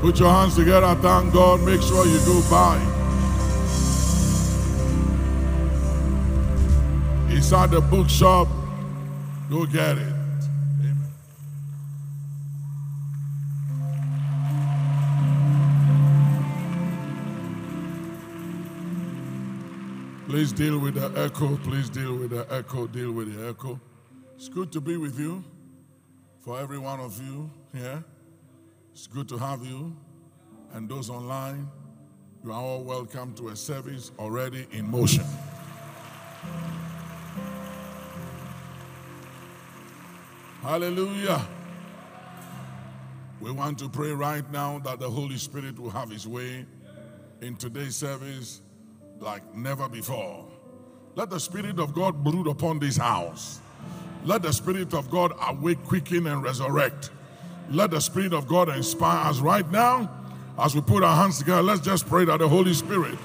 Put your hands together, thank God. Make sure you do buy. It's at the bookshop. Go get it. Amen. Please deal with the echo. Please deal with the echo. Deal with the echo. It's good to be with you. For every one of you here. It's good to have you, and those online, you are all welcome to a service already in motion. Hallelujah. We want to pray right now that the Holy Spirit will have his way in today's service like never before. Let the Spirit of God brood upon this house. Let the Spirit of God awake, quicken, and resurrect. Let the Spirit of God inspire us right now. As we put our hands together, let's just pray that the Holy Spirit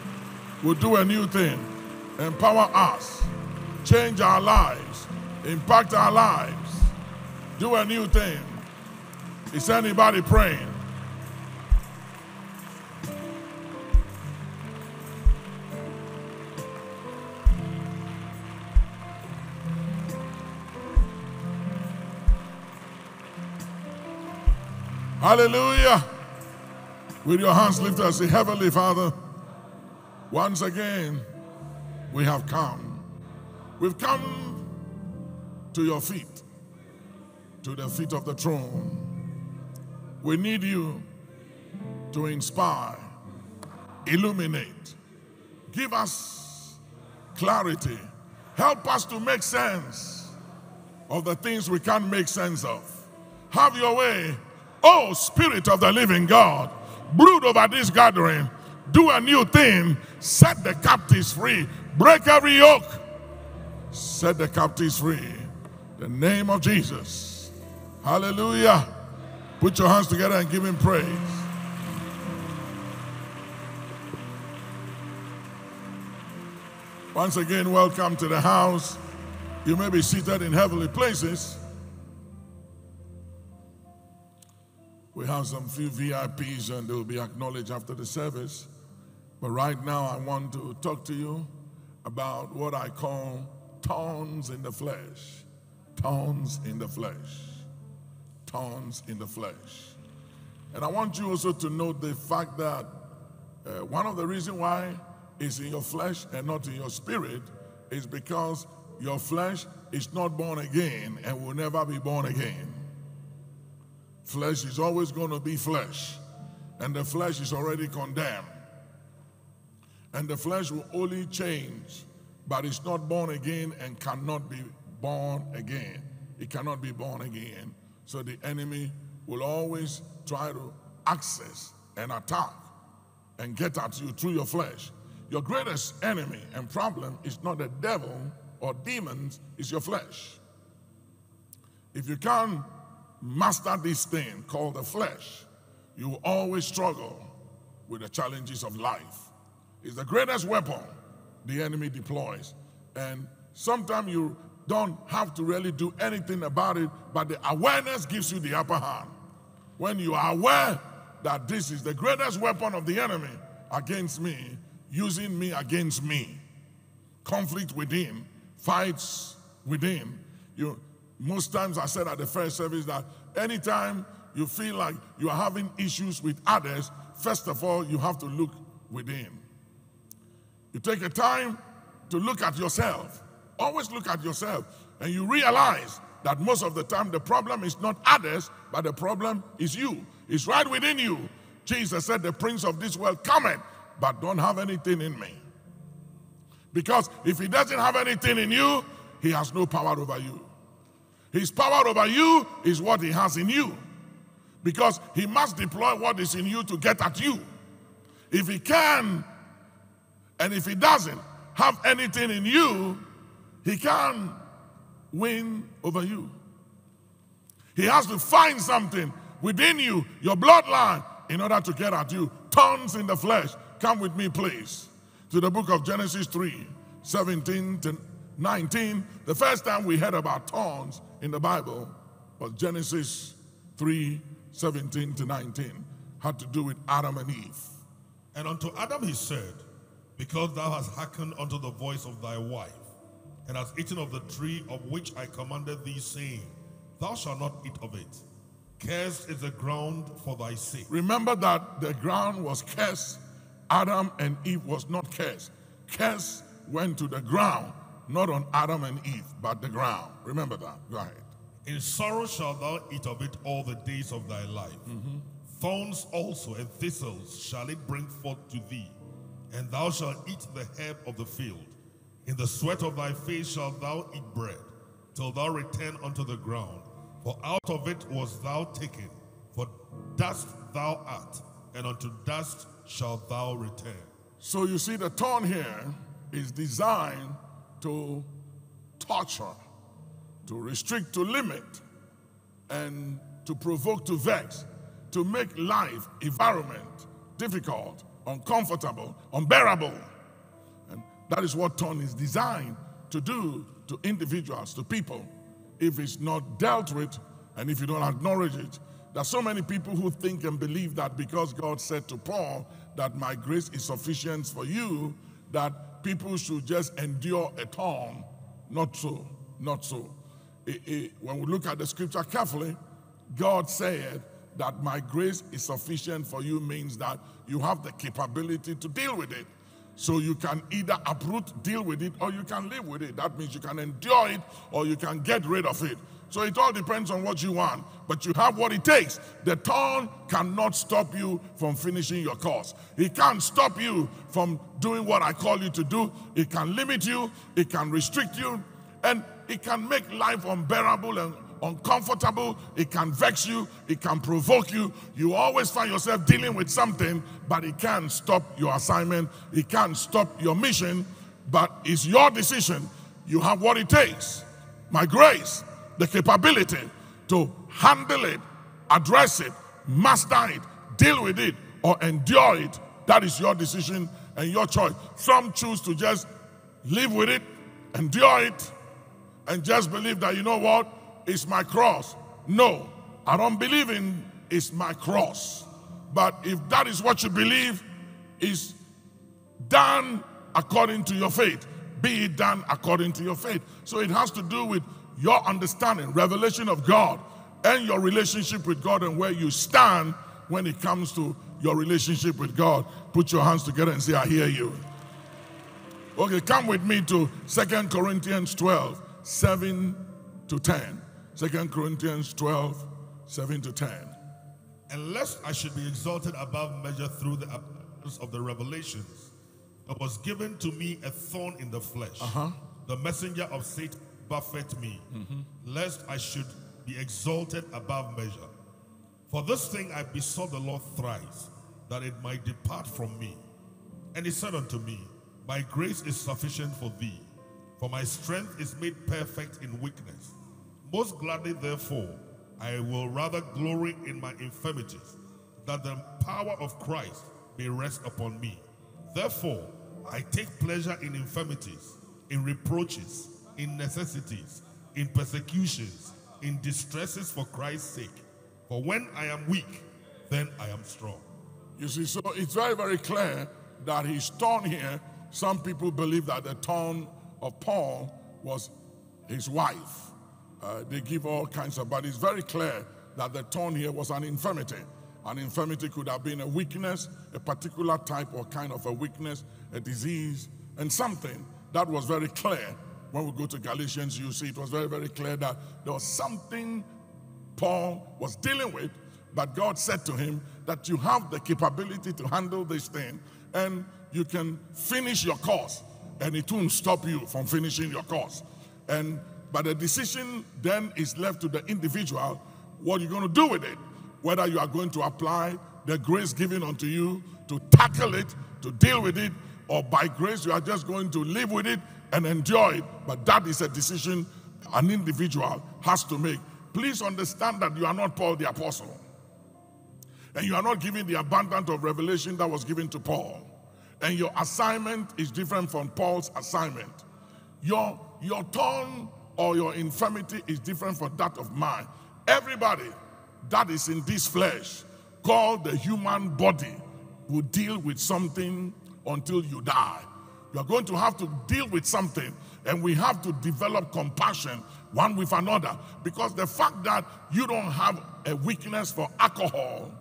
will do a new thing. Empower us. Change our lives. Impact our lives. Do a new thing. Is anybody praying? Hallelujah. With your hands lifted, say, Heavenly Father, once again, we have come. We've come to your feet, to the feet of the throne. We need you to inspire, illuminate, give us clarity, help us to make sense of the things we can't make sense of. Have your way. Oh, Spirit of the living God, brood over this gathering. Do a new thing. Set the captives free. Break every yoke. Set the captives free. The name of Jesus. Hallelujah. Put your hands together and give him praise. Once again, welcome to the house. You may be seated in heavenly places. We have some few VIPs and they'll be acknowledged after the service. But right now I want to talk to you about what I call thorns in the flesh. Thorns in the flesh. Thorns in the flesh. And I want you also to note the fact that one of the reasons why it's in your flesh and not in your spirit is because your flesh is not born again and will never be born again. Flesh is always going to be flesh, and the flesh is already condemned. And the flesh will only change, but it's not born again and cannot be born again. It cannot be born again. So the enemy will always try to access and attack and get at you through your flesh. Your greatest enemy and problem is not the devil or demons, it's your flesh. If you can't master this thing called the flesh, you will always struggle with the challenges of life. It's the greatest weapon the enemy deploys. And sometimes you don't have to really do anything about it, but the awareness gives you the upper hand. When you are aware that this is the greatest weapon of the enemy against me, using me against me, conflict within, fights within, most times I said at the first service that anytime you feel like you are having issues with others, first of all, you have to look within. You take a time to look at yourself. Always look at yourself. And you realize that most of the time the problem is not others, but the problem is you. It's right within you. Jesus said, the prince of this world cometh, but don't have anything in me. Because if he doesn't have anything in you, he has no power over you. His power over you is what he has in you, because he must deploy what is in you to get at you. If he can, and if he doesn't have anything in you, he can't win over you. He has to find something within you, your bloodline, in order to get at you. Thorns in the flesh. Come with me, please, to the book of Genesis 3:17 to 19. The first time we heard about thorns in the Bible was Genesis 3:17 to 19. had to do with Adam and Eve. And unto Adam he said, because thou hast hearkened unto the voice of thy wife, and hast eaten of the tree of which I commanded thee, saying, thou shalt not eat of it. Cursed is the ground for thy sake. Remember that the ground was cursed. Adam and Eve was not cursed. Curse went to the ground, not on Adam and Eve, but the ground. Remember that. Go ahead. In sorrow shalt thou eat of it all the days of thy life. Thorns also and thistles shall it bring forth to thee, and thou shalt eat the herb of the field. In the sweat of thy face shalt thou eat bread, till thou return unto the ground. For out of it was thou taken, for dust thou art, and unto dust shalt thou return. So you see, the thorn here is designed to torture, to restrict, to limit, and to provoke, to vex, to make life, environment difficult, uncomfortable, unbearable. And that is what thorn is designed to do to individuals, to people, if it's not dealt with and if you don't acknowledge it. There are so many people who think and believe that because God said to Paul that my grace is sufficient for you, that people should just endure a thorn. Not so, not so. When we look at the scripture carefully, God said that my grace is sufficient for you means that you have the capability to deal with it. So you can either uproot, deal with it, or you can live with it. That means you can endure it or you can get rid of it. So it all depends on what you want, but you have what it takes. The thorn cannot stop you from finishing your course. It can't stop you from doing what I call you to do. It can limit you, it can restrict you, and it can make life unbearable and uncomfortable. It can vex you, it can provoke you. You always find yourself dealing with something, but it can't stop your assignment, it can't stop your mission, but it's your decision. You have what it takes, my grace, the capability to handle it, address it, master it, deal with it, or endure it. That is your decision and your choice. Some choose to just live with it, endure it, and just believe that, you know what, it's my cross. No, I don't believe in it's my cross. But if that is what you believe, it's done according to your faith. Be it done according to your faith. So it has to do with your understanding, revelation of God, and your relationship with God and where you stand when it comes to your relationship with God. Put your hands together and say, I hear you. Okay, come with me to 2 Corinthians 12, 7 to 10. 2 Corinthians 12, 7 to 10. And lest I should be exalted above measure through the abundance of the revelations, it was given to me a thorn in the flesh, the messenger of Satan, buffet me, lest I should be exalted above measure. For this thing I besought the Lord thrice, that it might depart from me. And he said unto me, my grace is sufficient for thee, for my strength is made perfect in weakness. Most gladly therefore I will rather glory in my infirmities, that the power of Christ may rest upon me. Therefore I take pleasure in infirmities, in reproaches, in necessities, in persecutions, in distresses for Christ's sake. For when I am weak, then I am strong. You see, so it's very, very clear that his thorn here, some people believe that the thorn of Paul was his wife. They give all kinds of, but it's very clear that the thorn here was an infirmity. An infirmity could have been a weakness, a particular type or kind of a weakness, a disease, and something that was very clear. When we go to Galatians, you see it was very, very clear that there was something Paul was dealing with, but God said to him that you have the capability to handle this thing and you can finish your course, and it won't stop you from finishing your course. But the decision then is left to the individual, what you're going to do with it, whether you are going to apply the grace given unto you to tackle it, to deal with it, or by grace you are just going to live with it and enjoy it. But that is a decision an individual has to make. Please understand that you are not Paul the apostle, and you are not given the abundance of revelation that was given to Paul, and your assignment is different from Paul's assignment. Your thorn or your infirmity is different from that of mine. Everybody that is in this flesh called the human body will deal with something until you die. You are going to have to deal with something, and we have to develop compassion one with another, because the fact that you don't have a weakness for alcohol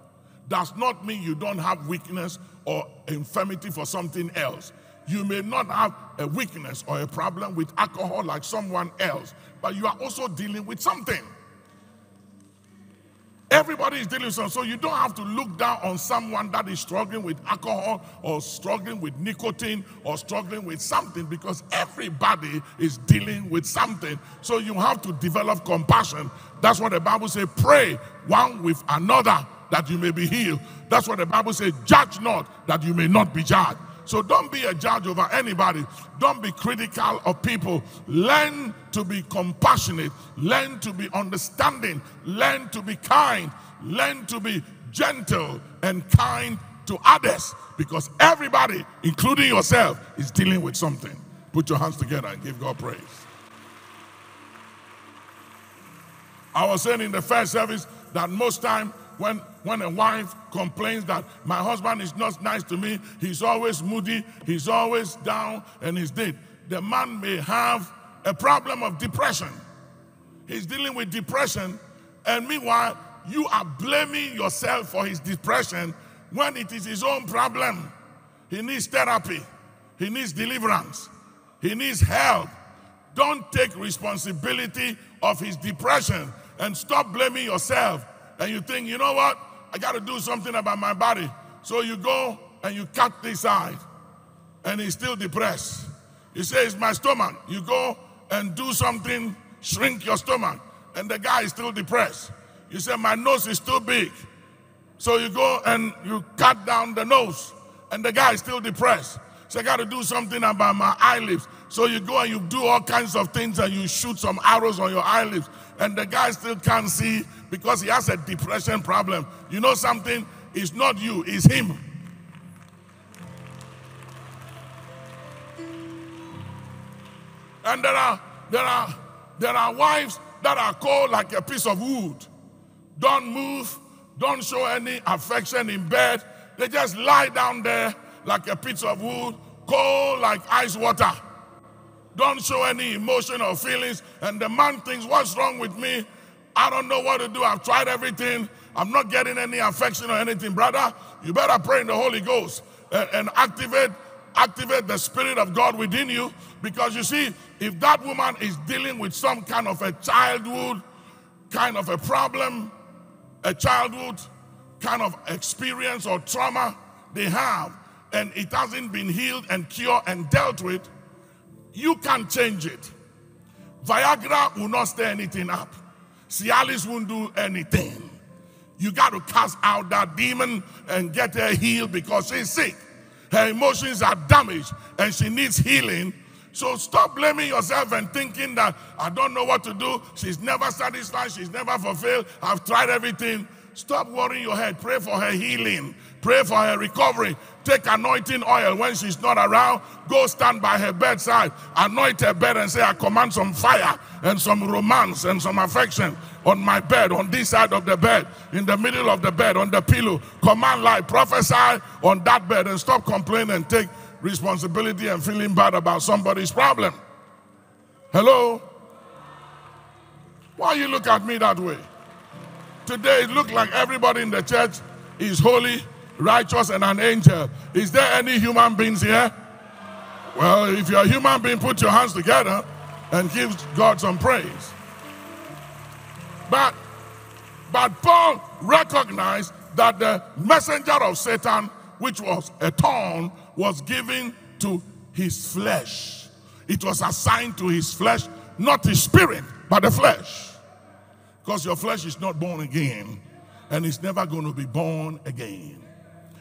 does not mean you don't have weakness or infirmity for something else. You may not have a weakness or a problem with alcohol like someone else, but you are also dealing with something. Everybody is dealing with something, so you don't have to look down on someone that is struggling with alcohol or struggling with nicotine or struggling with something, because everybody is dealing with something. So you have to develop compassion. That's what the Bible says, pray one with another that you may be healed. That's what the Bible says, judge not that you may not be judged. So don't be a judge over anybody. Don't be critical of people. Learn to be compassionate. Learn to be understanding. Learn to be kind. Learn to be gentle and kind to others, because everybody, including yourself, is dealing with something. Put your hands together and give God praise. I was saying in the first service that most time when a wife complains that my husband is not nice to me, he's always moody, he's always down, and he's dead, the man may have a problem of depression. He's dealing with depression, and meanwhile, you are blaming yourself for his depression when it is his own problem. He needs therapy. He needs deliverance. He needs help. Don't take responsibility of his depression and stop blaming yourself. And you think, you know what? I got to do something about my body. So you go and you cut this side, and he's still depressed. You say, it's my stomach. You go and do something, shrink your stomach, and the guy is still depressed. You say, my nose is too big. So you go and you cut down the nose, and the guy is still depressed. So I got to do something about my eyelids. So you go and you do all kinds of things, and you shoot some arrows on your eyelids, and the guy still can't see because he has a depression problem. You know something? It's not you, it's him. And there are wives that are cold like a piece of wood. Don't move, don't show any affection in bed. They just lie down there like a piece of wood, cold like ice water. Don't show any emotion or feelings. And the man thinks, what's wrong with me? I don't know what to do. I've tried everything. I'm not getting any affection or anything. Brother, you better pray in the Holy Ghost and activate the Spirit of God within you. Because you see, if that woman is dealing with some kind of a childhood, kind of a problem, a childhood kind of experience or trauma they have, and it hasn't been healed and cured and dealt with, you can't change it. Viagra will not stir anything up. Cialis won't do anything. You got to cast out that demon and get her healed, because she's sick. Her emotions are damaged and she needs healing. So stop blaming yourself and thinking that I don't know what to do. She's never satisfied. She's never fulfilled. I've tried everything. Stop worrying your head. Pray for her healing. Pray for her recovery. Take anointing oil when she's not around. Go stand by her bedside. Anoint her bed and say, I command some fire and some romance and some affection on my bed, on this side of the bed, in the middle of the bed, on the pillow. Command light. Prophesy on that bed and stop complaining and take responsibility and feeling bad about somebody's problem. Hello? Why you look at me that way? Today it looks like everybody in the church is holy, righteous, and an angel. Is there any human beings here? Well, if you're a human being, put your hands together and give God some praise. But Paul recognized that the messenger of Satan, which was a thorn, was given to his flesh. It was assigned to his flesh, not his spirit, but the flesh. Because your flesh is not born again, and it's never going to be born again.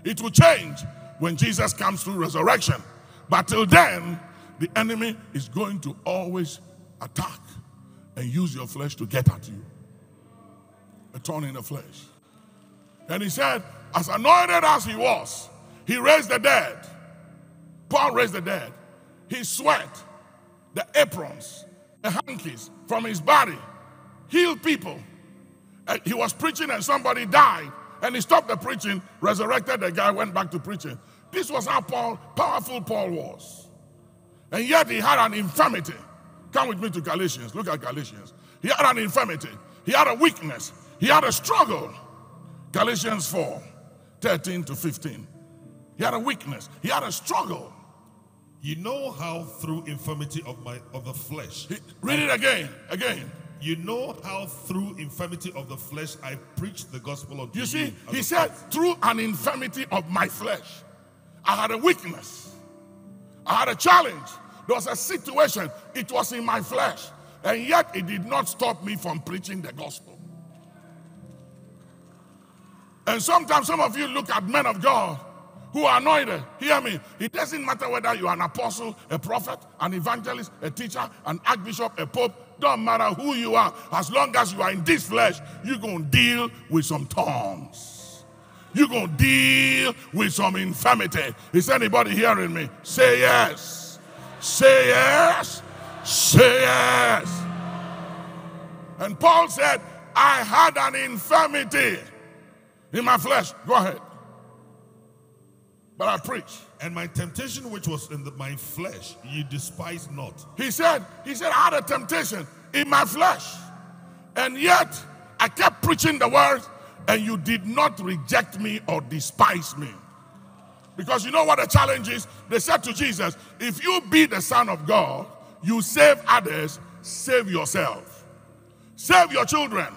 It will change when Jesus comes through resurrection. But till then, the enemy is going to always attack and use your flesh to get at you. A thorn in the flesh. And he said, as anointed as he was, he raised the dead. Paul raised the dead. His sweat, the aprons, the hankies from his body healed people. He was preaching and somebody died, and he stopped the preaching, resurrected the guy, went back to preaching. This was how powerful Paul was. And yet he had an infirmity. Come with me to Galatians. Look at Galatians. He had an infirmity. He had a weakness. He had a struggle. Galatians 4, 13 to 15. He had a weakness. He had a struggle. You know how through infirmity of the flesh. Read it again. You know how through infirmity of the flesh I preached the gospel unto you. You see, he said, through an infirmity of my flesh. I had a weakness. I had a challenge. There was a situation. It was in my flesh. And yet it did not stop me from preaching the gospel. And sometimes some of you look at men of God who are anointed. Hear me. It doesn't matter whether you're an apostle, a prophet, an evangelist, a teacher, an archbishop, a pope. Don't matter who you are. As long as you are in this flesh, you're going to deal with some thorns. You're going to deal with some infirmity. Is anybody hearing me? Say yes. Say yes. Say yes. And Paul said, I had an infirmity in my flesh. Go ahead. But I preach. And my temptation which was in my flesh, you despise not. He said, I had a temptation in my flesh. And yet, I kept preaching the word, and you did not reject me or despise me. Because you know what the challenge is? They said to Jesus, if you be the Son of God, you save others, save yourself. Save your children.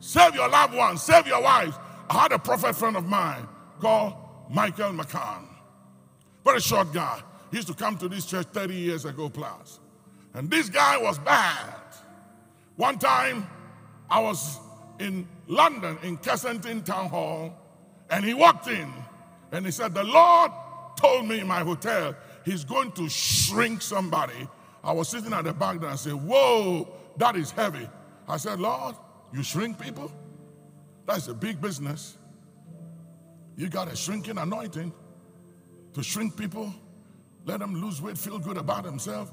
Save your loved ones. Save your wives. I had a prophet friend of mine called Michael McCann. Very short guy. He used to come to this church 30 years ago plus. And this guy was bad. One time, I was in London, in Kensington Town Hall, and he walked in, and he said, the Lord told me in my hotel, he's going to shrink somebody. I was sitting at the back there and said, whoa, that is heavy. I said, Lord, you shrink people? That's a big business. You got a shrinking anointing to shrink people, let them lose weight, feel good about themselves.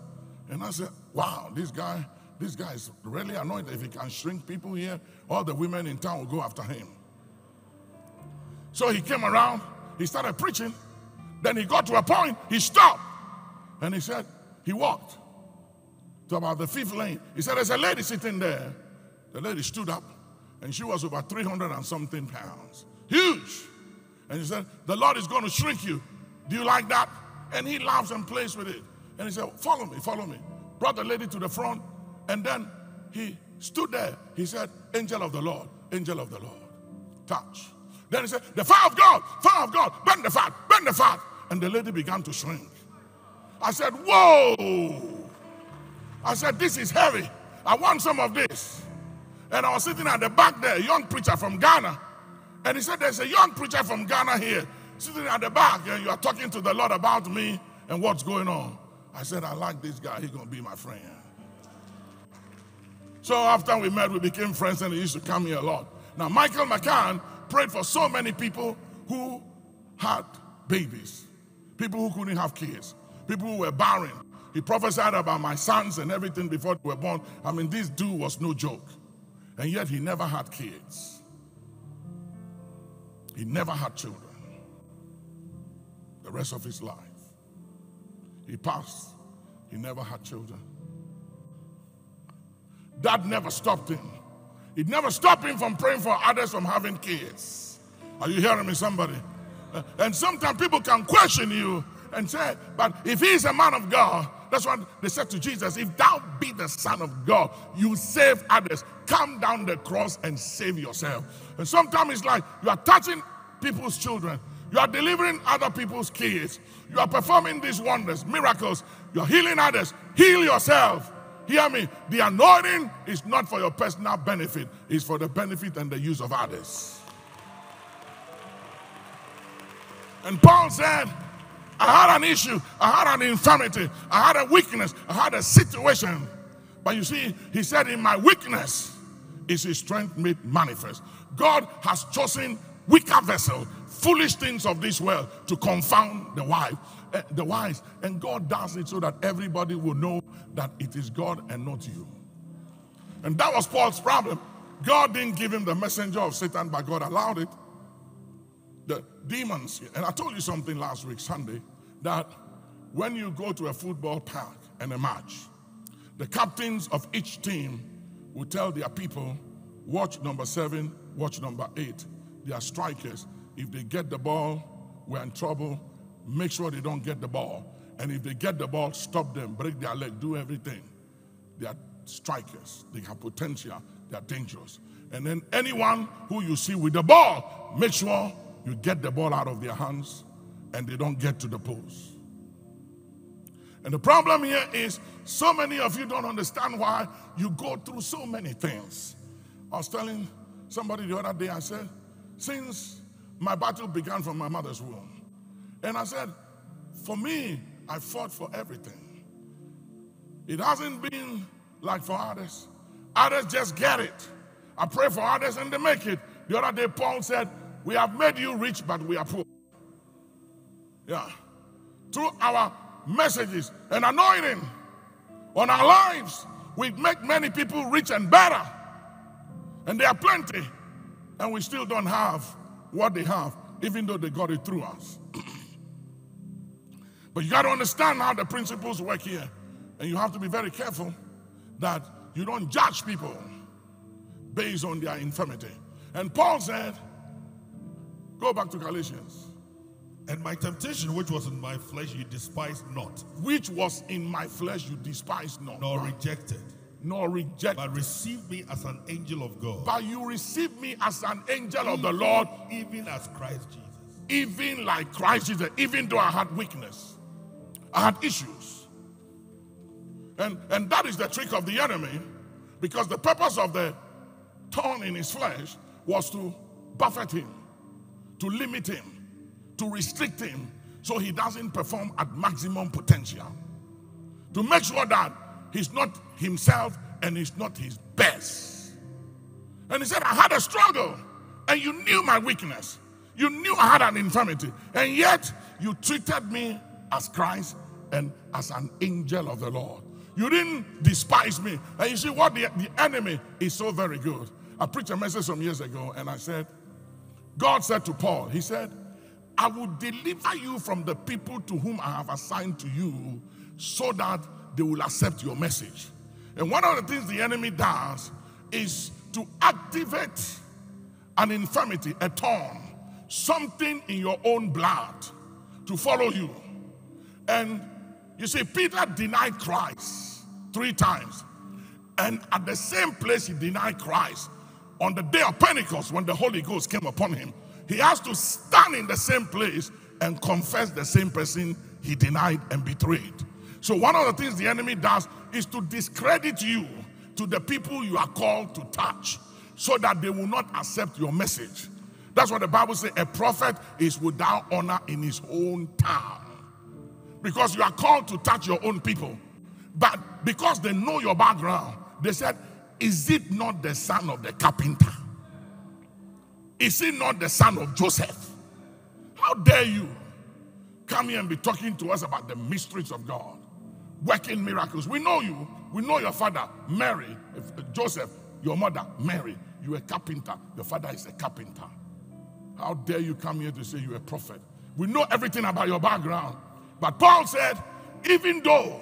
And I said, wow, this guy is really anointed. If he can shrink people here, all the women in town will go after him. So he came around, he started preaching. Then he got to a point, he stopped. And he said, he walked to about the 5th lane. He said, there's a lady sitting there. The lady stood up, and she was over 300 and something pounds. Huge. And he said, the Lord is going to shrink you. Do you like that? And he laughs and plays with it. And he said, follow me, follow me. Brought the lady to the front. And then he stood there. He said, angel of the Lord, angel of the Lord. Touch. Then he said, the fire of God, burn the fat, burn the fat. And the lady began to shrink. I said, whoa. I said, this is heavy. I want some of this. And I was sitting at the back there, a young preacher from Ghana. And he said, there's a young preacher from Ghana here sitting at the back, and you are talking to the Lord about me and what's going on. I said, I like this guy. He's going to be my friend. So after we met, we became friends, and he used to come here a lot. Now, Michael McCann prayed for so many people who had babies, people who couldn't have kids, people who were barren. He prophesied about my sons and everything before they were born. I mean, this dude was no joke. And yet he never had kids. He never had children the rest of his life. He passed. He never had children. That never stopped him. It never stopped him from praying for others from having kids. Are you hearing me, somebody? And sometimes people can question you and say, but if he's a man of God, that's what they said to Jesus, if thou be the Son of God, you save others. Come down the cross and save yourself. And sometimes it's like you are touching people's children. You are delivering other people's kids. You are performing these wonders, miracles. You are healing others. Heal yourself. Hear me. The anointing is not for your personal benefit. It's for the benefit and the use of others. And Paul said, I had an issue. I had an infirmity. I had a weakness. I had a situation. But you see, he said, in my weakness is his strength made manifest. God has chosen weaker vessel, foolish things of this world to confound the wise. And God does it so that everybody will know that it is God and not you. And that was Paul's problem. God didn't give him the messenger of Satan, but God allowed it. the demons. And I told you something last week, Sunday, that when you go to a football park and a match, the captains of each team will tell their people, watch number 7, watch number 8. They are strikers. If they get the ball, we're in trouble. Make sure they don't get the ball. And if they get the ball, stop them, break their leg, do everything. They are strikers. They have potential. They are dangerous. And then anyone who you see with the ball, make sure you get the ball out of their hands and they don't get to the post. And the problem here is so many of you don't understand why you go through so many things. I was telling somebody the other day, I said, since my battle began from my mother's womb, and I said, for me, I fought for everything. It hasn't been like for others. Others just get it. I pray for others and they make it. The other day, Paul said, we have made you rich, but we are poor. Yeah. Through our messages and anointing on our lives, we make many people rich and better. And there are plenty. And we still don't have what they have, even though they got it through us. But you got to understand how the principles work here. And you have to be very careful that you don't judge people based on their infirmity. And Paul said, go back to Galatians. And my temptation, which was in my flesh, you despised not. Which was in my flesh, you despised not. Nor rejected. Nor rejected. But received me as an angel of God. But you received me as an angel of the Lord. Even as Christ Jesus. Even like Christ Jesus. Even though I had weakness. I had issues. And that is the trick of the enemy. Because the purpose of the thorn in his flesh was to buffet him, to limit him, to restrict him, so he doesn't perform at maximum potential. To make sure that he's not himself and he's not his best. And he said, I had a struggle, and you knew my weakness. You knew I had an infirmity, and yet you treated me as Christ and as an angel of the Lord. You didn't despise me. And you see what the enemy is so very good. I preached a message some years ago, and I said, God said to Paul, he said, I will deliver you from the people to whom I have assigned to you so that they will accept your message. And one of the things the enemy does is to activate an infirmity, a thorn, something in your own blood to follow you. And you see, Peter denied Christ 3 times. And at the same place he denied Christ, on the day of Pentecost, when the Holy Ghost came upon him, he has to stand in the same place and confess the same person he denied and betrayed. So one of the things the enemy does is to discredit you to the people you are called to touch so that they will not accept your message. That's what the Bible says, a prophet is without honor in his own town. Because you are called to touch your own people. But because they know your background, they said, is it not the son of the carpenter? Is it not the son of Joseph? How dare you come here and be talking to us about the mysteries of God, working miracles? We know you. We know your father, Mary. Joseph, your mother, Mary. You're a carpenter. Your father is a carpenter. How dare you come here to say you're a prophet? We know everything about your background. But Paul said, even though,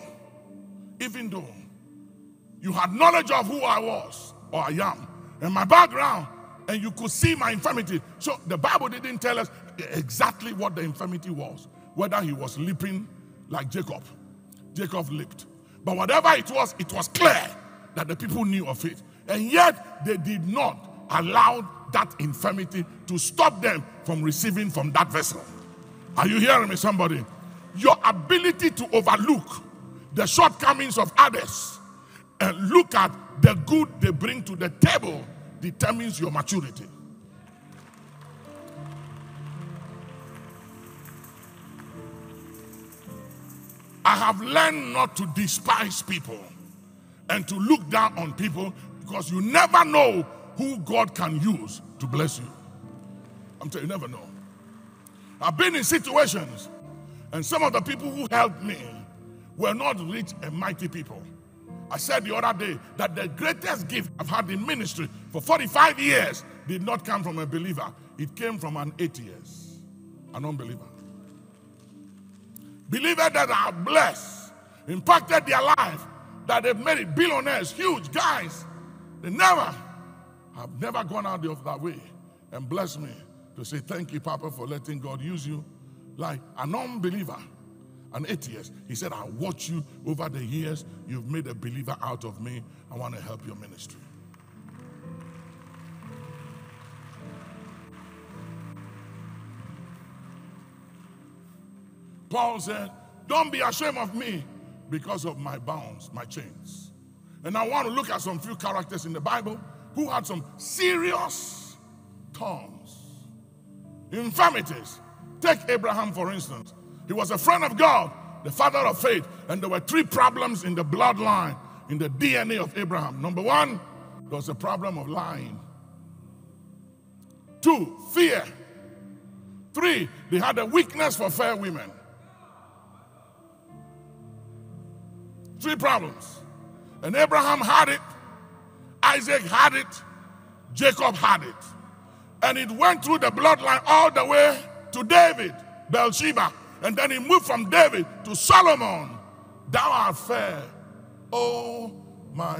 you had knowledge of who I was, or I am, and my background, and you could see my infirmity. So the Bible didn't tell us exactly what the infirmity was, whether he was leaping like Jacob. Jacob leaped. But whatever it was clear that the people knew of it. And yet they did not allow that infirmity to stop them from receiving from that vessel. Are you hearing me, somebody? Your ability to overlook the shortcomings of others and look at the good they bring to the table determines your maturity. I have learned not to despise people and to look down on people, because you never know who God can use to bless you. I'm telling you, never know. I've been in situations, and some of the people who helped me were not rich and mighty people. I said the other day that the greatest gift I've had in ministry for 45 years did not come from a believer. It came from an atheist. an unbeliever. Believers that are blessed, impacted their life, that they've made it billionaires, huge guys. They never have never gone out of that way and blessed me to say thank you, Papa, for letting God use you. Like an unbeliever, an atheist, he said, I watch you over the years. You've made a believer out of me. I want to help your ministry. Paul said, don't be ashamed of me because of my bonds, my chains. And I want to look at some few characters in the Bible who had some serious thorns, infirmities. Take Abraham, for instance. He was a friend of God, the father of faith, and there were three problems in the bloodline, in the DNA of Abraham. Number one, there was a problem of lying. Two, fear. Three, they had a weakness for fair women. Three problems. And Abraham had it, Isaac had it, Jacob had it. And it went through the bloodline all the way to David, Bathsheba. And then he moved from David to Solomon. Thou art fair. Oh my.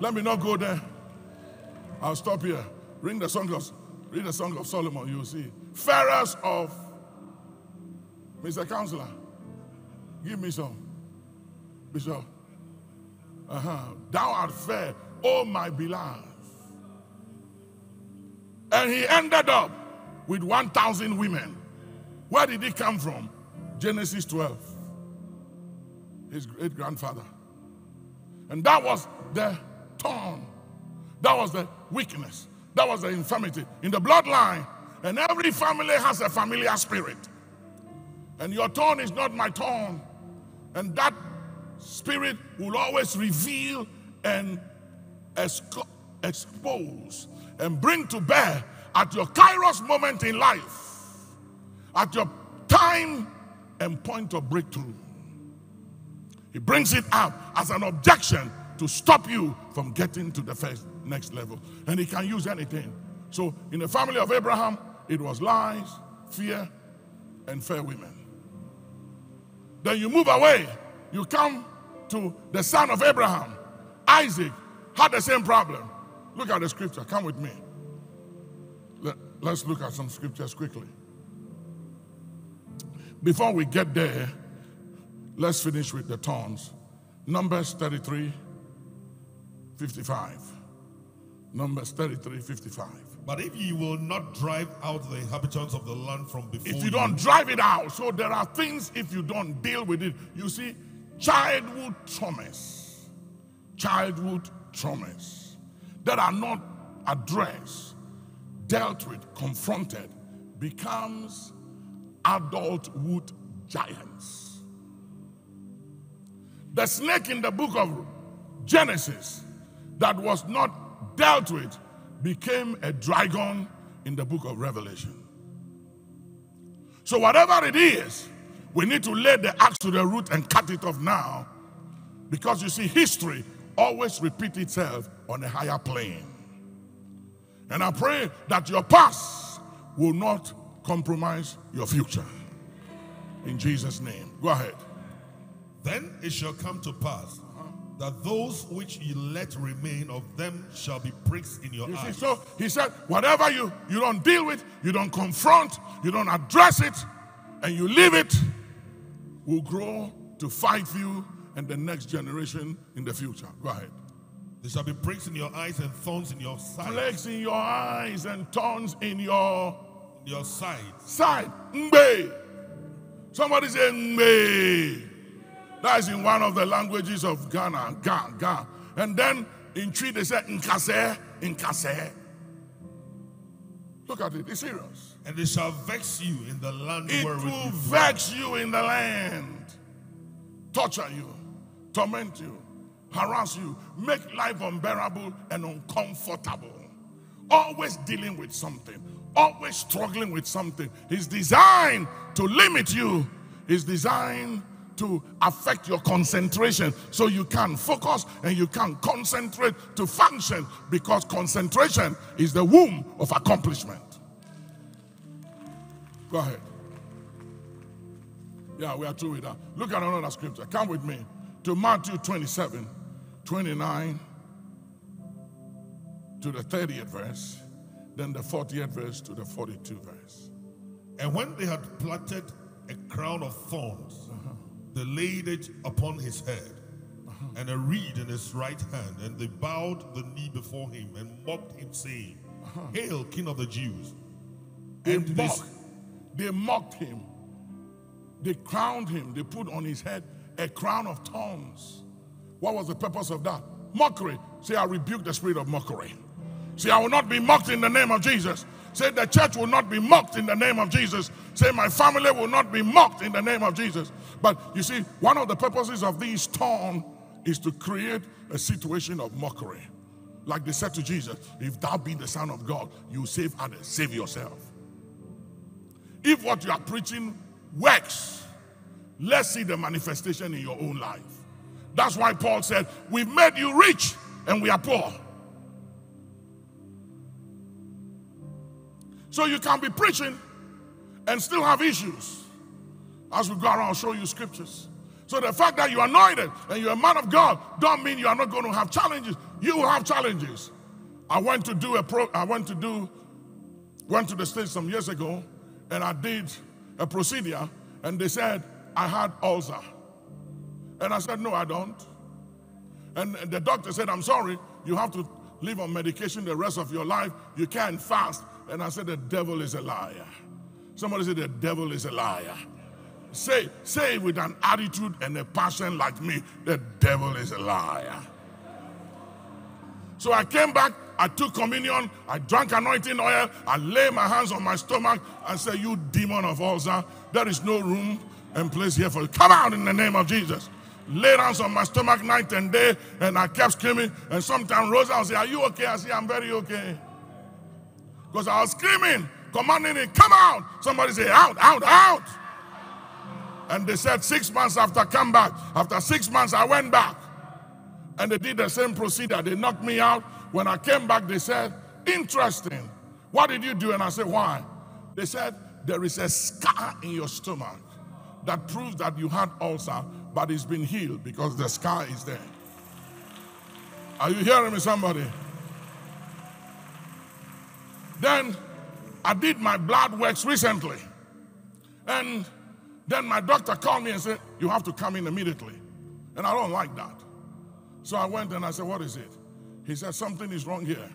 Let me not go there. I'll stop here. Read the Song of Solomon, you'll see. Fairest of, Mr. Counselor. Give me some, Bishop. Thou art fair, oh my beloved. And he ended up with 1,000 women. Where did he come from? Genesis 12. His great grandfather. And that was the thorn. That was the weakness. That was the infirmity in the bloodline. And every family has a familiar spirit. And your thorn is not my thorn. And that spirit will always reveal and expose and bring to bear at your kairos moment in life, at your time and point of breakthrough. He brings it up as an objection to stop you from getting to the next level. And he can use anything. So in the family of Abraham, it was lies, fear, and fair women. Then you move away. You come to the son of Abraham. Isaac had the same problem. Look at the scripture. Come with me. Let's look at some scriptures quickly. Before we get there, let's finish with the thorns. Numbers 33:55. Numbers 33:55. But if ye will not drive out the inhabitants of the land from before you. If you don't drive it out. So there are things if you don't deal with it. You see, childhood traumas. Childhood traumas that are not addressed, dealt with, confronted, becomes adulthood giants. The snake in the book of Genesis that was not dealt with became a dragon in the book of Revelation. So whatever it is, we need to lay the axe to the root and cut it off now, because you see, history always repeats itself on a higher plane. And I pray that your past will not compromise your future. In Jesus' name. Go ahead. Then it shall come to pass that those which ye let remain of them shall be pricks in your eyes. See, so he said, whatever you don't deal with, you don't confront, you don't address it, and you leave it, will grow to fight you and the next generation in the future. Go ahead. There shall be pricks in your eyes and thorns in your side. Pricks in your eyes and thorns in your side. Side. Mbe. Somebody say mbe. That is in one of the languages of Ghana. Ga. And then in Cree they say nkase, nkase. Look at it. It's serious. And they shall vex you in the land where it will vex you in the land. Torture you. Torment you. Harass you, make life unbearable and uncomfortable. Always dealing with something, always struggling with something. It's designed to limit you. It's designed to affect your concentration so you can focus and you can concentrate to function, because concentration is the womb of accomplishment. Go ahead. Yeah, we are through with that. Look at another scripture. Come with me to Matthew 27, 29 to the 30th verse, then the 40th verse to the 42th verse. And when they had plaited a crown of thorns, they laid it upon his head, and a reed in his right hand, and they bowed the knee before him and mocked him, saying, Hail, King of the Jews. And they mocked him. They crowned him. They put on his head a crown of thorns. What was the purpose of that? Mockery. Say, I rebuke the spirit of mockery. Say, I will not be mocked in the name of Jesus. Say, the church will not be mocked in the name of Jesus. Say, my family will not be mocked in the name of Jesus. But you see, one of the purposes of these thorns is to create a situation of mockery. Like they said to Jesus, if thou be the Son of God, you save others, save yourself. If what you are preaching works, let's see the manifestation in your own life. That's why Paul said, we've made you rich and we are poor. So you can be preaching and still have issues. As we go around, I'll show you scriptures. So the fact that you're anointed and you're a man of God don't mean you are not going to have challenges. You will have challenges. I went to do went to the States some years ago, and I did a procedure, and they said I had ulcer. And I said, no, I don't. And the doctor said, I'm sorry, you have to live on medication the rest of your life. You can't fast. And I said, the devil is a liar. Somebody said, the devil is a liar. Say with an attitude and a passion like me, the devil is a liar. So I came back, I took communion, I drank anointing oil, I laid my hands on my stomach and said, you demon of ulcer, there is no room and place here for you. Come out in the name of Jesus. Laid hands on my stomach night and day, and I kept screaming. And sometimes Rosa would say, are you okay? I say, I'm very okay. Because I was screaming, commanding it, come out. Somebody say, out, out, out. And they said 6 months after come back. After 6 months, I went back. And they did the same procedure. They knocked me out. When I came back, they said, interesting. What did you do? And I said, why? They said, there is a scar in your stomach that proves that you had ulcer, but it's been healed because the scar is there. Are you hearing me, somebody? Then I did my blood works recently. And then my doctor called me and said, you have to come in immediately. And I don't like that. So I went and I said, what is it? He said, something is wrong here.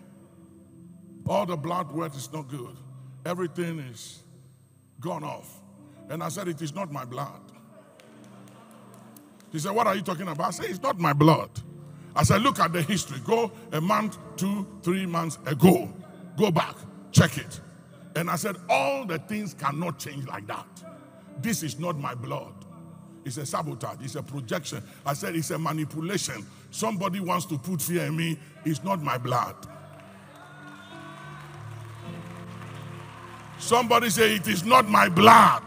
All the blood work is not good. Everything is gone off. And I said, it is not my blood. He said, what are you talking about? I said, it's not my blood. I said, look at the history. Go a month, 2, 3 months ago. Go back, check it. And I said, all the things cannot change like that. This is not my blood. It's a sabotage. It's a projection. I said, it's a manipulation. Somebody wants to put fear in me. It's not my blood. Somebody say, it is not my blood.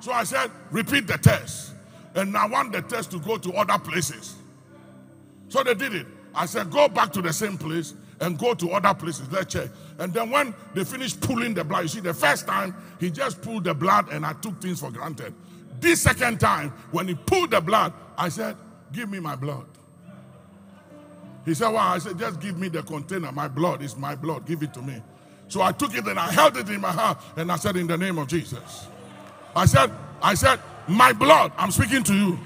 So I said, repeat the test. And I want the test to go to other places. So they did it. I said, go back to the same place and go to other places. Let's check. And then when they finished pulling the blood, you see, the first time, he just pulled the blood and I took things for granted. This second time, when he pulled the blood, I said, give me my blood. He said, why? I said, just give me the container. My blood is my blood. Give it to me. So I took it and I held it in my heart and I said, in the name of Jesus. I said, my blood, I'm speaking to you.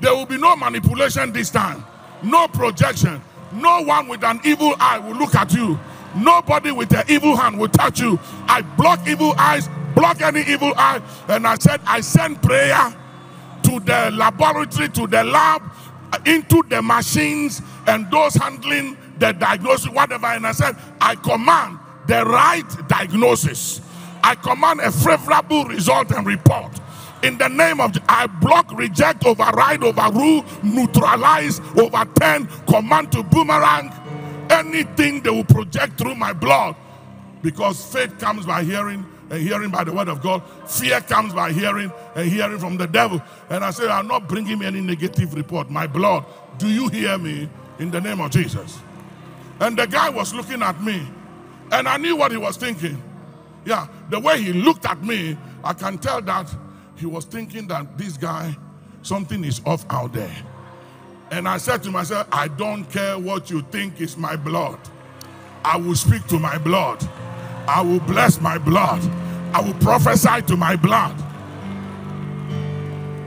There will be no manipulation this time. No projection. No one with an evil eye will look at you. Nobody with an evil hand will touch you. I block evil eyes, block any evil eye. And I said, I send prayer to the laboratory, to the lab, into the machines, and those handling the diagnosis, whatever. And I said, I command the right diagnosis. I command a favorable result and report. In the name of, I block, reject, override, overrule, neutralize, overturn, command to boomerang. Anything they will project through my blood. Because faith comes by hearing, and hearing by the word of God. Fear comes by hearing, and hearing from the devil. And I said, I'm not bringing any negative report. My blood, do you hear me? In the name of Jesus. And the guy was looking at me. And I knew what he was thinking. Yeah, the way he looked at me, I can tell that he was thinking that this guy, something is off out there. And I said to myself, I don't care what you think is my blood. I will speak to my blood. I will bless my blood. I will prophesy to my blood.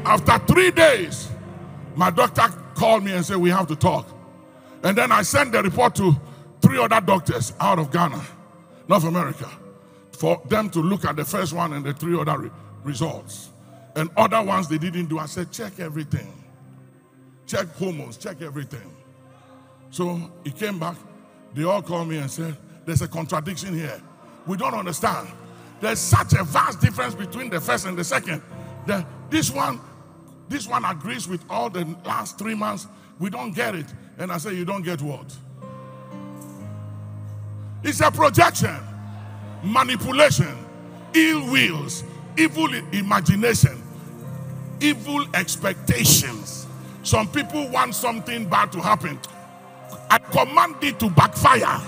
After 3 days, my doctor called me and said, we have to talk. And then I sent the report to 3 other doctors out of Ghana, North America, for them to look at the first one and the 3 other results. And other ones they didn't do. I said, check everything. Check hormones, check everything. So he came back. They all called me and said, there's a contradiction here. We don't understand. There's such a vast difference between the first and the second. This one agrees with all the last 3 months. We don't get it. And I said, you don't get what? It's a projection, manipulation, ill wills, evil imagination, evil expectations. Some people want something bad to happen. I command it to backfire.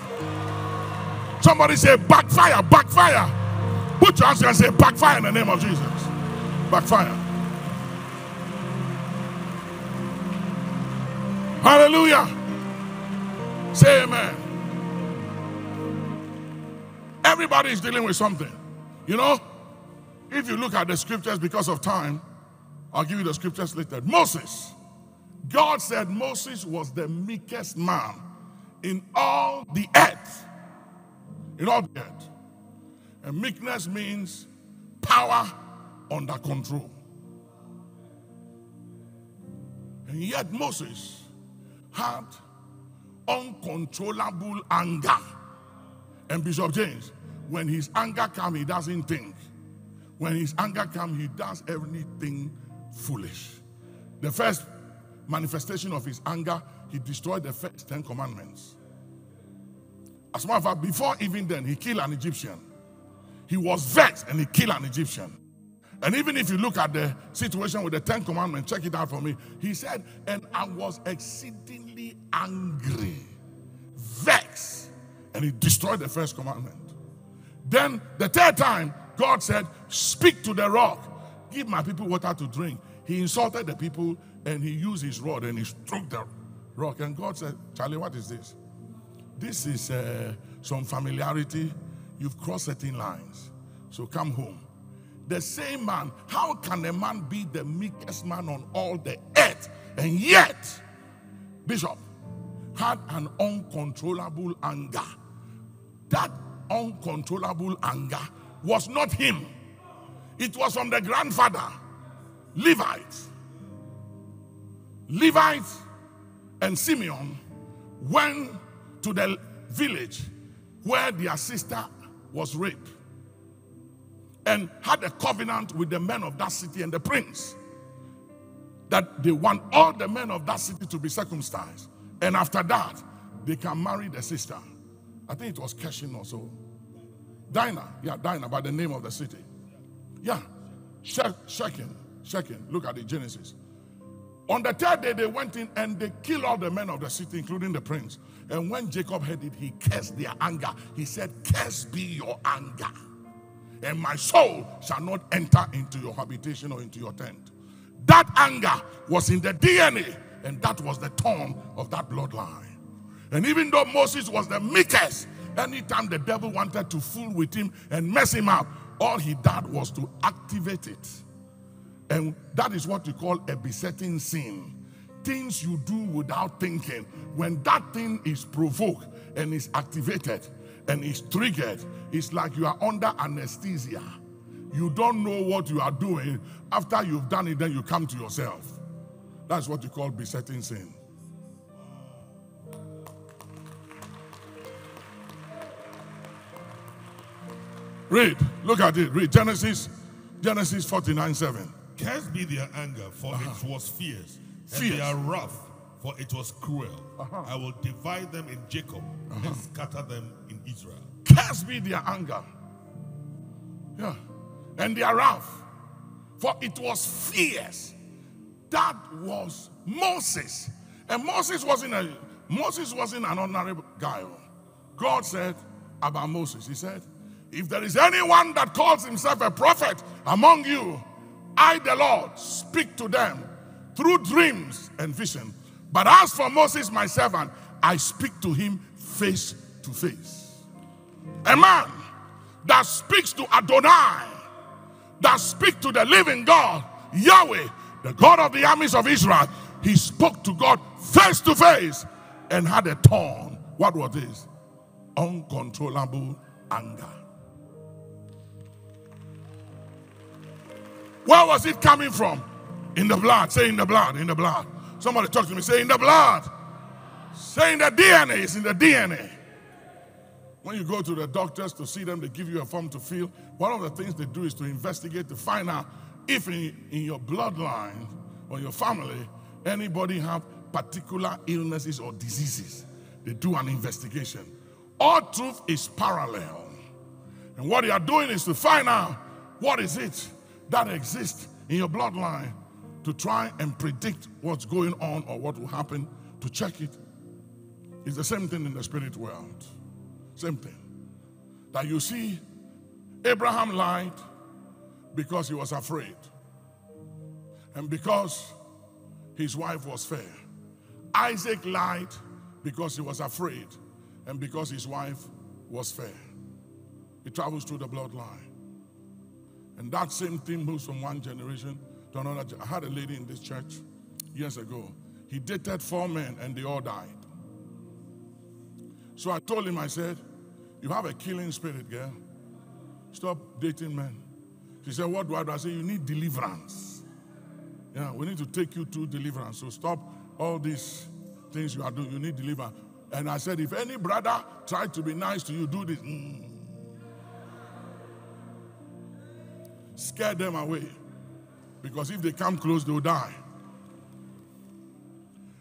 Somebody say, backfire, backfire. Put your hands and say, backfire in the name of Jesus. Backfire. Hallelujah. Say amen. Everybody is dealing with something. You know, if you look at the scriptures, because of time, I'll give you the scriptures later. Moses. God said Moses was the meekest man in all the earth. In all the earth. And meekness means power under control. And yet Moses had uncontrollable anger. And Bishop James, when his anger comes, he doesn't think. When his anger comes, he does everything foolish. The first manifestation of his anger, he destroyed the first 10 commandments. As a matter of fact, before even then, he killed an Egyptian. He was vexed and he killed an Egyptian. And even if you look at the situation with the 10 commandments, check it out for me. He said, and I was exceedingly angry, vexed, and he destroyed the first commandment. Then the 3rd time, God said, speak to the rock, give my people water to drink. He insulted the people and he used his rod and he struck the rock. And God said, Charlie, what is this? This is some familiarity. You've crossed certain lines. So come home. The same man, how can a man be the meekest man on all the earth? And yet, Bishop had an uncontrollable anger. That uncontrollable anger was not him. It was from the grandfather, Levite and Simeon went to the village where their sister was raped and had a covenant with the men of that city and the prince that they want all the men of that city to be circumcised. And after that, they can marry the sister. I think it was Keshin or so. Dinah, by the name of the city. Yeah, Shechem, look at the Genesis. On the 3rd day, they went in and they killed all the men of the city, including the prince. And when Jacob heard it, he cursed their anger. He said, cursed be your anger, and my soul shall not enter into your habitation or into your tent. That anger was in the DNA, and that was the thorn of that bloodline. And even though Moses was the meekest, anytime the devil wanted to fool with him and mess him up, all he did was to activate it. And that is what we call a besetting sin. Things you do without thinking. When that thing is provoked and is activated and is triggered, it's like you are under anesthesia. You don't know what you are doing. After you've done it, then you come to yourself. That's what you call besetting sin. Read. Look at it. Read Genesis 49:7. Cursed be their anger, for it was fierce, and their wrath, for it was cruel. I will divide them in Jacob and scatter them in Israel. Cursed be their anger, and their wrath, for it was fierce. That was Moses, and Moses wasn't an ordinary guy. God said about Moses, he said, If there is anyone that calls himself a prophet among you, I, the Lord, speak to them through dreams and vision. But as for Moses, my servant, I speak to him face to face. A man that speaks to Adonai, that speaks to the living God, Yahweh, the God of the armies of Israel, he spoke to God face to face and had a torn. What was this? Uncontrollable anger. Where was it coming from? In the blood. Say in the blood, in the blood. Somebody talk to me. Say in the blood. Say in the DNA. It's in the DNA. When you go to the doctors to see them, they give you a form to fill. One of the things they do is to investigate to find out if in your bloodline or your family, anybody have particular illnesses or diseases. They do an investigation. All truth is parallel. And what they are doing is to find out what is it that exists in your bloodline to try and predict what's going on or what will happen, to check it. It's the same thing in the spirit world. Same thing. That you see, Abraham lied because he was afraid. And because his wife was fair. Isaac lied because he was afraid and because his wife was fair. It travels through the bloodline. And that same thing moves from one generation to another. I had a lady in this church years ago. He dated 4 men and they all died. So I told him, I said, you have a killing spirit, girl. Stop dating men. She said, what do I do? I said, you need deliverance. Yeah, we need to take you to deliverance. So stop all these things you are doing. You need deliverance. And I said, if any brother tried to be nice to you, do this. Scare them away. Because if they come close, they'll die.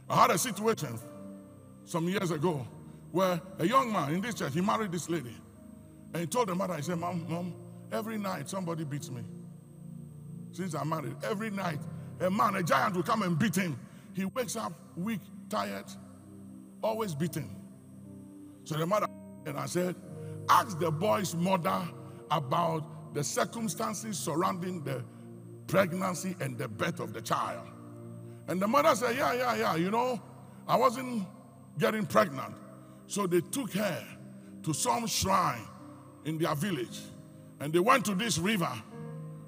I had a situation some years ago where a young man in this church, he married this lady. And he told the mother, he said, Mom, every night somebody beats me. Since I'm married, every night a man, a giant will come and beat him. He wakes up weak, tired, always beaten. So the mother, and I said, ask the boy's mother about the circumstances surrounding the pregnancy and the birth of the child. And the mother said, yeah, you know, I wasn't getting pregnant. So they took her to some shrine in their village. And they went to this river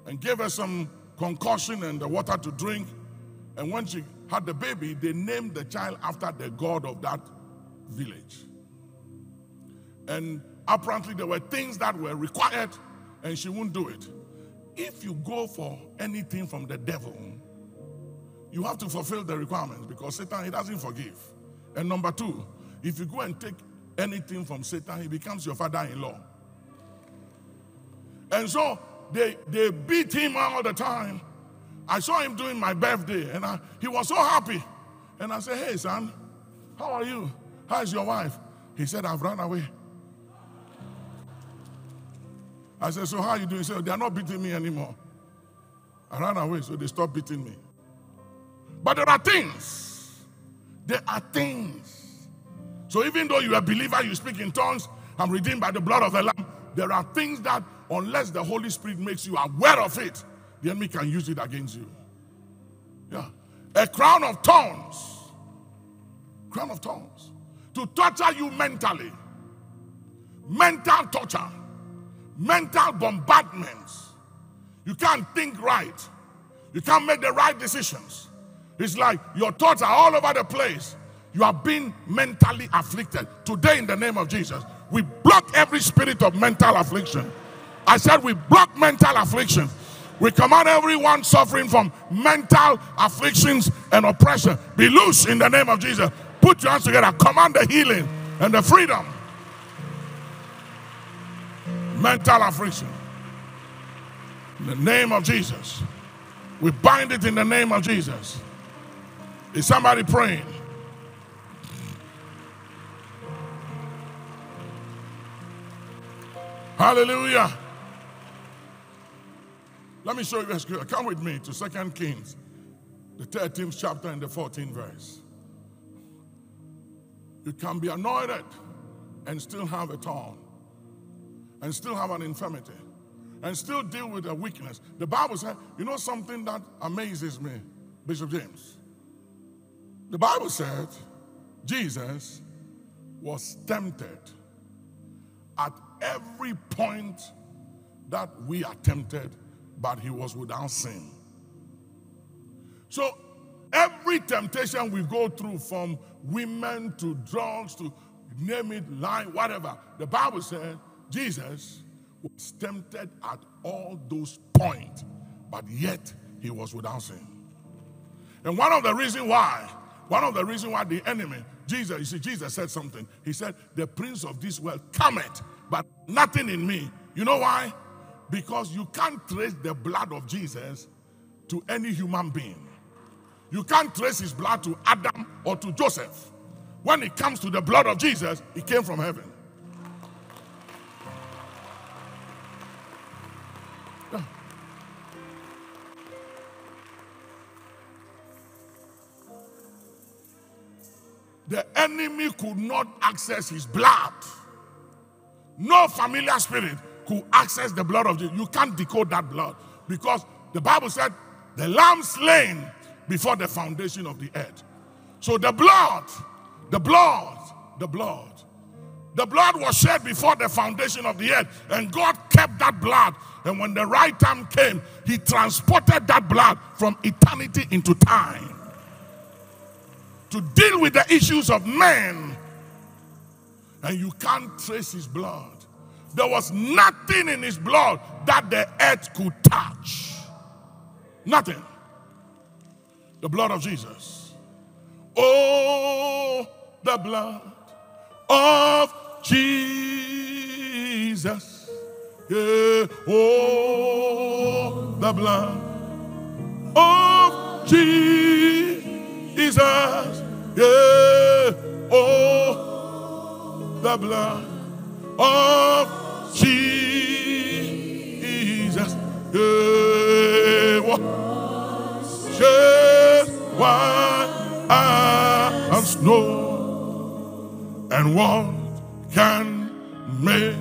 and gave her some concoction and the water to drink. And when she had the baby, they named the child after the god of that village. And apparently there were things that were required and she wouldn't do it. If you go for anything from the devil, you have to fulfill the requirements because Satan, he doesn't forgive. And number 2, if you go and take anything from Satan, he becomes your father-in-law. And so they beat him all the time. I saw him doing my birthday, and he was so happy. And I said, hey, son, how are you? How's your wife? He said, I've run away. I said, so how are you doing? He said, they're not beating me anymore. I ran away, so they stopped beating me. But there are things. So even though you are a believer, you speak in tongues, I'm redeemed by the blood of the Lamb, there are things that unless the Holy Spirit makes you aware of it, the enemy can use it against you. Yeah. A crown of thorns. Crown of thorns. To torture you mentally. Mental torture. Mental bombardments. You can't think right. You can't make the right decisions. It's like your thoughts are all over the place. You are being mentally afflicted. Today, in the name of Jesus, we block every spirit of mental affliction. I said we block mental affliction. We command everyone suffering from mental afflictions and oppression, be loose in the name of Jesus. Put your hands together. Command the healing and the freedom. Mental affliction. In the name of Jesus. We bind it in the name of Jesus. Is somebody praying? Hallelujah. Let me show you a scripture. Come with me to 2 Kings, the 13th chapter and the 14th verse. You can be anointed and still have a thorn. and still have an infirmity and still deal with a weakness. The Bible says, you know something that amazes me, Bishop James? The Bible said Jesus was tempted at every point that we are tempted, but he was without sin. So every temptation we go through, from women to drugs to name it, lying, whatever, the Bible said Jesus was tempted at all those points, but yet he was without sin. And one of the reasons why the enemy, Jesus, you see, Jesus said something. He said, the prince of this world cometh, but nothing in me. You know why? Because you can't trace the blood of Jesus to any human being. You can't trace his blood to Adam or to Joseph. When it comes to the blood of Jesus, it came from heaven. Yeah. The enemy could not access his blood. No familiar spirit could access the blood of Jesus. You can't decode that blood, because the Bible said the lamb slain before the foundation of the earth. So the blood was shed before the foundation of the earth, and God kept that blood. And when the right time came, he transported that blood from eternity into time to deal with the issues of man. And you can't trace his blood. There was nothing in his blood that the earth could touch. Nothing. The blood of Jesus. Oh, the blood of Jesus. Yeah. Oh, the blood of Jesus. Yeah. Oh, the blood of Jesus. Yeah. Why I am snow, and what can make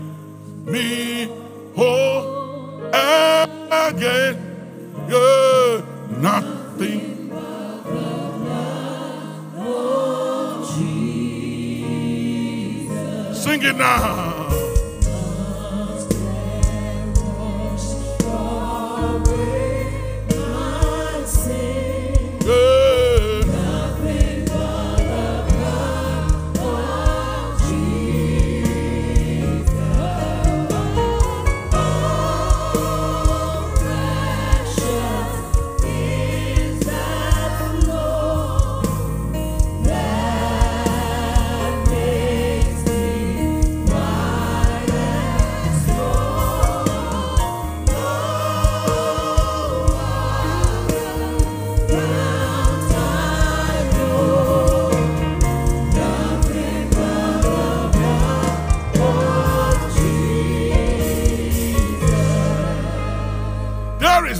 me whole again? Yeah, nothing. Sing it now.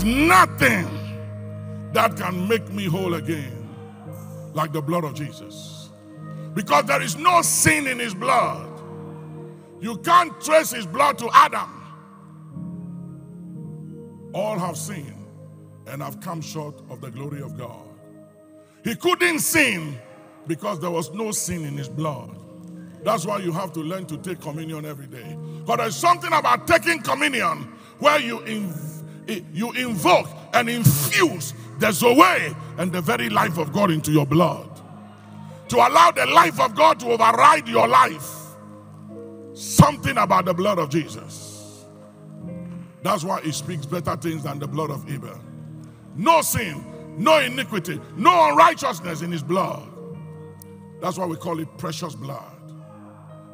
Nothing that can make me whole again like the blood of Jesus, because there is no sin in his blood. You can't trace his blood to Adam. All have sinned and have come short of the glory of God. He couldn't sin because there was no sin in his blood. That's why you have to learn to take communion every day. But there's something about taking communion where you invoke and infuse the Zoe and the very life of God into your blood. To allow the life of God to override your life. Something about the blood of Jesus. That's why it speaks better things than the blood of Abel. No sin, no iniquity, no unrighteousness in his blood. That's why we call it precious blood.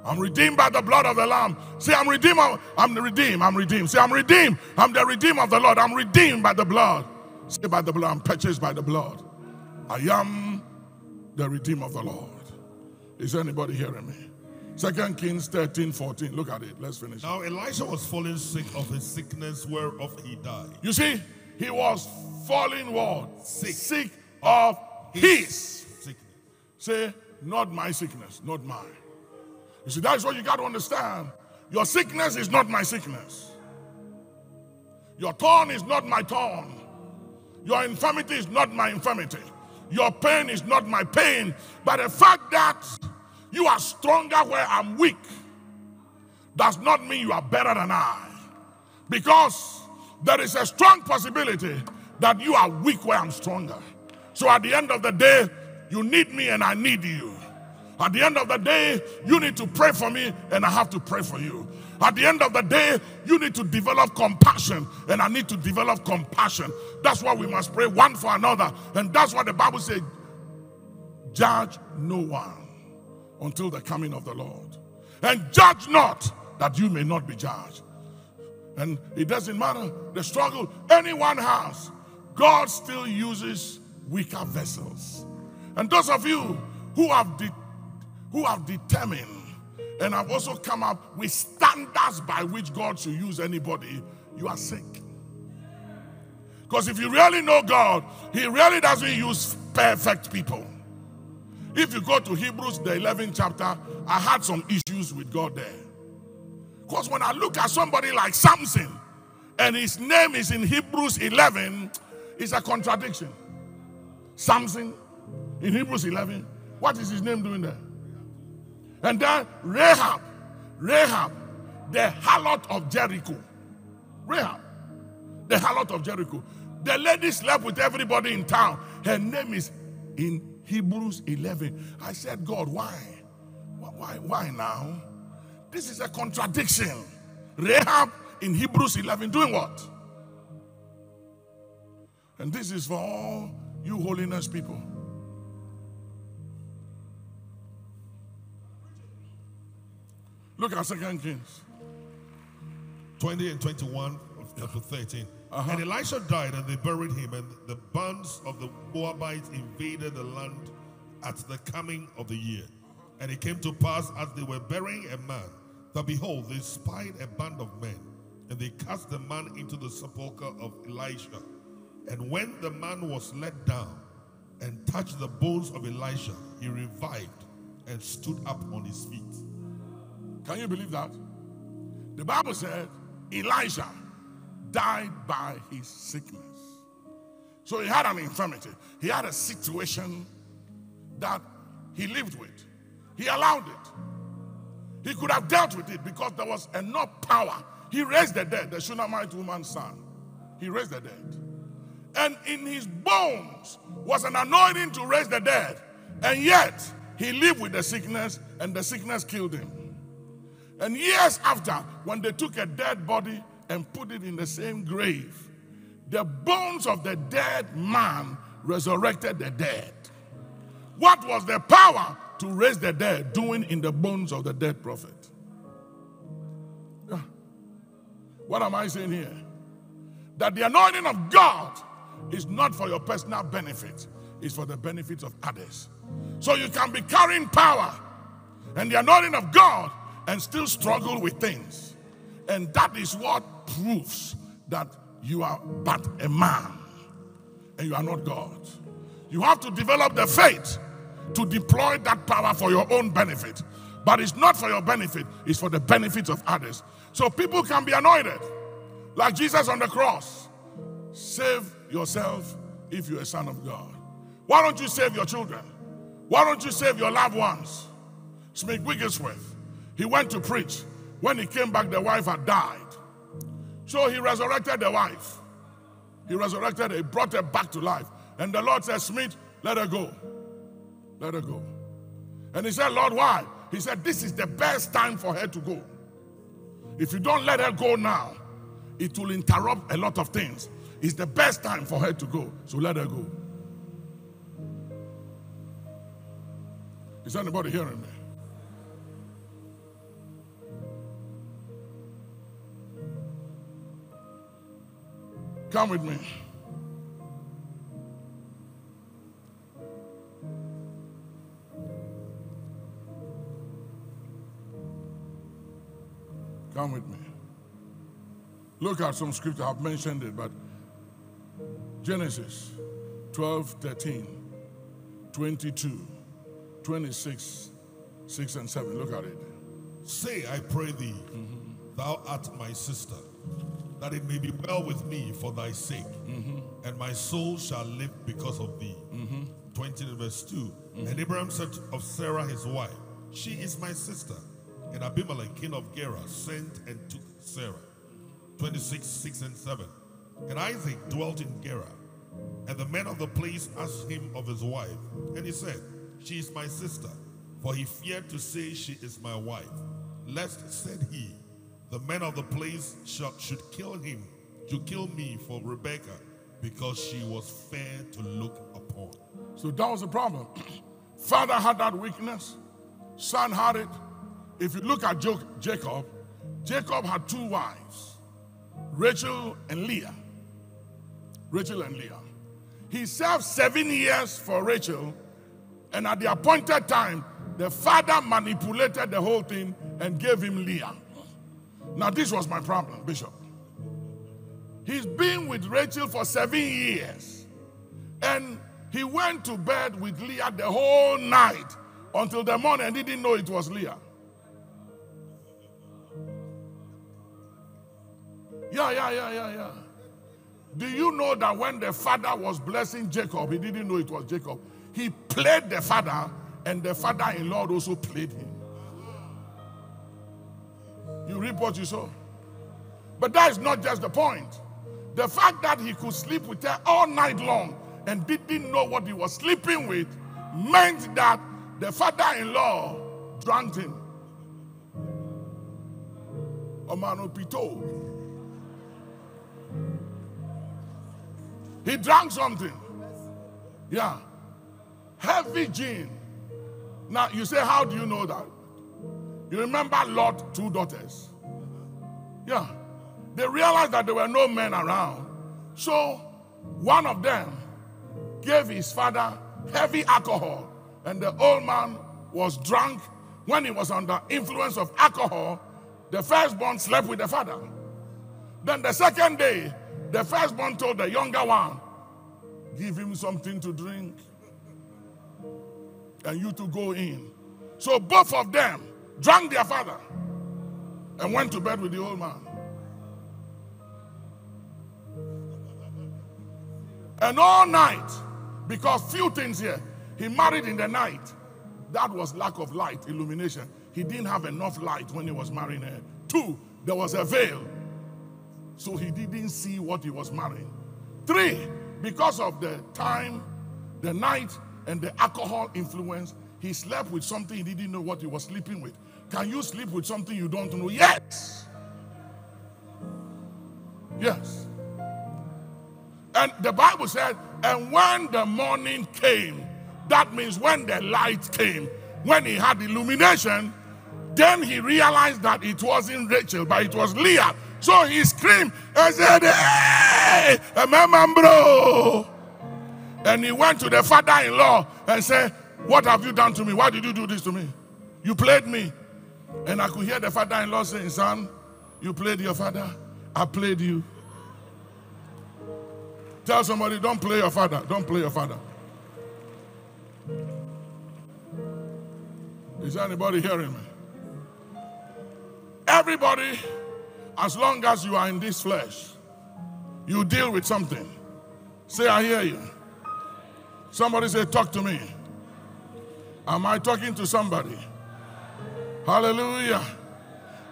I'm redeemed by the blood of the Lamb. Say, I'm redeemed. I'm redeemed. I'm redeemed. Say, I'm redeemed. I'm the redeemed of the Lord. I'm redeemed by the blood. Say, by the blood. I'm purchased by the blood. I am the redeemed of the Lord. Is anybody hearing me? 2 Kings 13:14. Look at it. Let's finish. Now, Elisha was falling sick of his sickness whereof he died. You see, he was falling what? Sick. Sick of his sickness. Say, not my sickness, not mine. You see, that's what you got to understand. Your sickness is not my sickness. Your thorn is not my thorn. Your infirmity is not my infirmity. Your pain is not my pain. But the fact that you are stronger where I'm weak does not mean you are better than I. Because there is a strong possibility that you are weak where I'm stronger. So at the end of the day, you need me and I need you. At the end of the day, you need to pray for me and I have to pray for you. At the end of the day, you need to develop compassion and I need to develop compassion. That's why we must pray one for another. And that's what the Bible says, judge no one until the coming of the Lord. And judge not that you may not be judged. And it doesn't matter the struggle anyone has, God still uses weaker vessels. And those of you who have determined and have also come up with standards by which God should use anybody, you are sick. Because if you really know God, He really doesn't use perfect people. If you go to Hebrews, the 11th chapter, I had some issues with God there. Because when I look at somebody like Samson, and his name is in Hebrews 11, it's a contradiction. Samson, in Hebrews 11, what is his name doing there? And then Rahab, the harlot of Jericho. Rahab, the harlot of Jericho. The lady slept with everybody in town. Her name is in Hebrews 11. I said, God, why now? This is a contradiction. Rahab in Hebrews 11 doing what? And this is for all you holiness people. Look at 2 Kings 20 and 21 of chapter 13. And Elisha died and they buried him, and the bands of the Moabites invaded the land at the coming of the year. And it came to pass as they were burying a man, that behold, they spied a band of men, and they cast the man into the sepulchre of Elisha. And when the man was let down and touched the bones of Elisha, he revived and stood up on his feet. Can you believe that? The Bible said Elisha died by his sickness. So he had an infirmity. He had a situation that he lived with. He allowed it. He could have dealt with it because there was enough power. He raised the dead, the Shunammite woman's son. He raised the dead. And in his bones was an anointing to raise the dead. And yet, he lived with the sickness and the sickness killed him. And years after, when they took a dead body and put it in the same grave, the bones of the dead man resurrected the dead. What was the power to raise the dead doing in the bones of the dead prophet? Yeah. What am I saying here? That the anointing of God is not for your personal benefit. It's for the benefits of others. So you can be carrying power and the anointing of God and still struggle with things. And that is what proves that you are but a man and you are not God. You have to develop the faith to deploy that power for your own benefit. But it's not for your benefit, it's for the benefit of others. So people can be anointed, like Jesus on the cross. Save yourself if you're a son of God. Why don't you save your children? Why don't you save your loved ones? Smith Wigglesworth, he went to preach. When he came back, the wife had died. So he resurrected the wife. He resurrected her. He brought her back to life. And the Lord said, Smith, let her go. Let her go. And he said, Lord, why? He said, this is the best time for her to go. If you don't let her go now, it will interrupt a lot of things. It's the best time for her to go. So let her go. Is anybody hearing me? Come with me. Come with me. Look at some scripture. I've mentioned it, but Genesis 12, 13, 22, 26, 6 and 7. Look at it. Say, I pray thee, Thou art my sister, that it may be well with me for thy sake, and my soul shall live because of thee. 20 verse 2. And Abraham said of Sarah his wife, she is my sister. And Abimelech, king of Gerar, sent and took Sarah. 26, 6 and 7. And Isaac dwelt in Gerar, and the men of the place asked him of his wife. And he said, she is my sister, for he feared to say she is my wife. Lest, said he, the men of the place should kill him, to kill me for Rebekah, because she was fair to look upon. So that was the problem. Father had that weakness. Son had it. If you look at Jacob, Jacob had two wives, Rachel and Leah. Rachel and Leah. He served 7 years for Rachel, and at the appointed time, the father manipulated the whole thing and gave him Leah. Now this was my problem, Bishop. He's been with Rachel for 7 years, and he went to bed with Leah the whole night until the morning and didn't know it was Leah. Yeah. Do you know that when the father was blessing Jacob, he didn't know it was Jacob? He played the father, and the father-in-law also played him. You reap what you sow. But that is not just the point. The fact that he could sleep with her all night long and didn't know what he was sleeping with meant that the father-in-law drowned him. Omanopito. He drank something. Yeah. Heavy gin. Now, you say, how do you know that? You remember Lot, two daughters. Yeah. They realized that there were no men around. So, one of them gave his father heavy alcohol. And the old man was drunk. When he was under influence of alcohol, the firstborn slept with the father. Then the second day, the firstborn told the younger one, give him something to drink, and you two go in. So both of them drank their father and went to bed with the old man. And all night, because few things here, he married in the night. That was lack of light, illumination. He didn't have enough light when he was marrying her. Two, there was a veil. So he didn't see what he was marrying. Three, because of the time, the night, and the alcohol influence, he slept with something he didn't know what he was sleeping with. Can you sleep with something you don't know? Yes. Yes. And the Bible said, and when the morning came, that means when the light came, when he had illumination, then he realized that it wasn't Rachel, but it was Leah. So he screamed and said, hey, bro. And he went to the father-in-law and said, what have you done to me? Why did you do this to me? You played me. And I could hear the father-in-law saying, son, you played your father. I played you. Tell somebody, don't play your father. Don't play your father. Is anybody hearing me? Everybody, as long as you are in this flesh, you deal with something. Say, I hear you. Somebody say, talk to me. Am I talking to somebody? Hallelujah.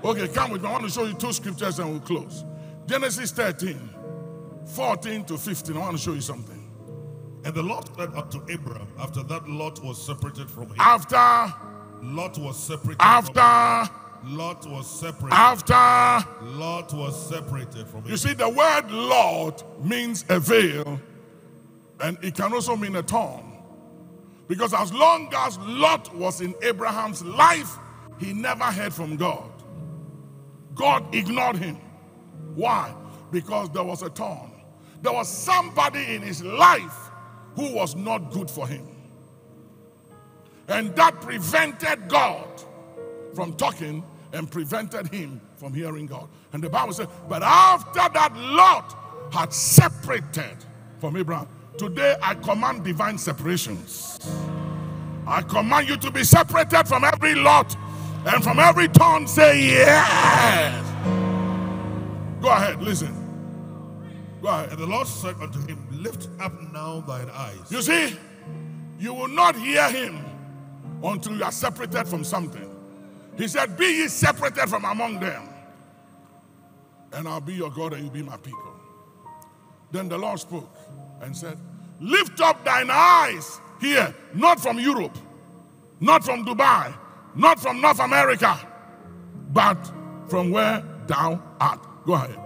Okay, come with me. I want to show you two scriptures and we'll close. Genesis 13, 14 to 15. I want to show you something. And the Lord said unto Abraham, after that Lot was separated from him. After Lot was separated from him. Lot was separated. After Lot was separated from him. You see, the word Lot means a veil, and it can also mean a thorn. Because as long as Lot was in Abraham's life, he never heard from God. God ignored him. Why? Because there was a thorn. There was somebody in his life who was not good for him. And that prevented God from talking and prevented him from hearing God. And the Bible says, but after that Lot had separated from Abraham. Today I command divine separations. I command you to be separated from every Lot and from every tongue. Say yes. Go ahead, listen. Go ahead. And the Lord said unto him, lift up now thine eyes. You see, you will not hear him until you are separated from something. He said, be ye separated from among them, and I'll be your God, and you'll be my people. Then the Lord spoke and said, lift up thine eyes here, not from Europe, not from Dubai, not from North America, but from where thou art. Go ahead.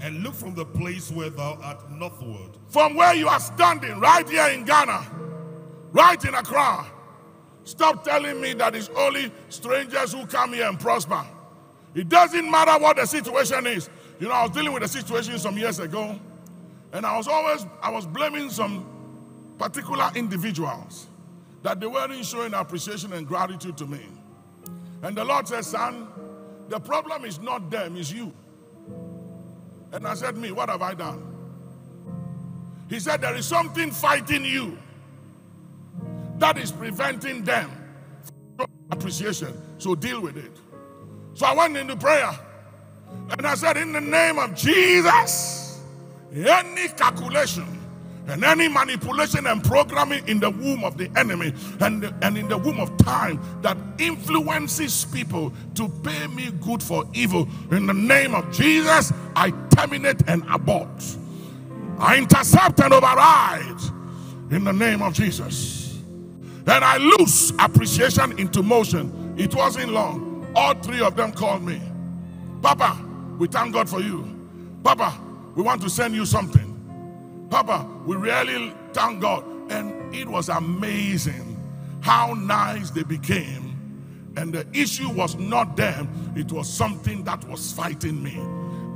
And look from the place where thou art northward. From where you are standing, right here in Ghana, right in Accra. Stop telling me that it's only strangers who come here and prosper. It doesn't matter what the situation is. You know, I was dealing with a situation some years ago, and I was blaming some particular individuals that they weren't showing appreciation and gratitude to me. And the Lord says, son, the problem is not them, it's you. And I said, me, what have I done? He said, there is something fighting you that is preventing them from appreciation, so deal with it. So I went into prayer, and I said, in the name of Jesus, any calculation and any manipulation and programming in the womb of the enemy and in the womb of time that influences people to pay me good for evil, in the name of Jesus, I terminate and abort. I intercept and override in the name of Jesus. And I loose appreciation into motion. It wasn't long. All three of them called me. Papa, we thank God for you. Papa, we want to send you something. Papa, we really thank God. And it was amazing how nice they became. And the issue was not them. It was something that was fighting me.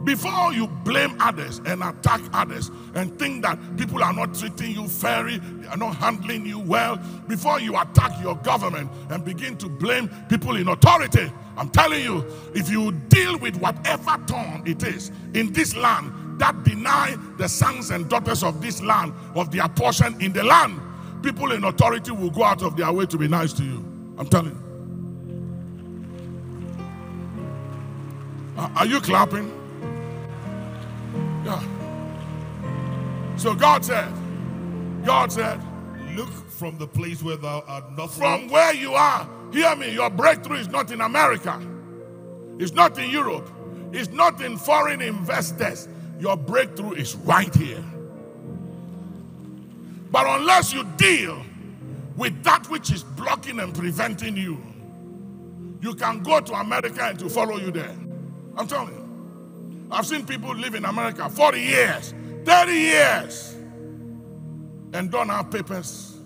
Before you blame others and attack others and think that people are not treating you fairly, they are not handling you well, before you attack your government and begin to blame people in authority, I'm telling you, if you deal with whatever thorn it is in this land, that deny the sons and daughters of this land, of their portion in the land, people in authority will go out of their way to be nice to you. I'm telling you. Are you clapping? Yeah. So God said, look from the place where thou art northward. From where you are, hear me, your breakthrough is not in America. It's not in Europe. It's not in foreign investors. Your breakthrough is right here. But unless you deal with that which is blocking and preventing you, you can go to America and to follow you there. I'm telling you. I've seen people live in America 40 years, 30 years, and don't have papers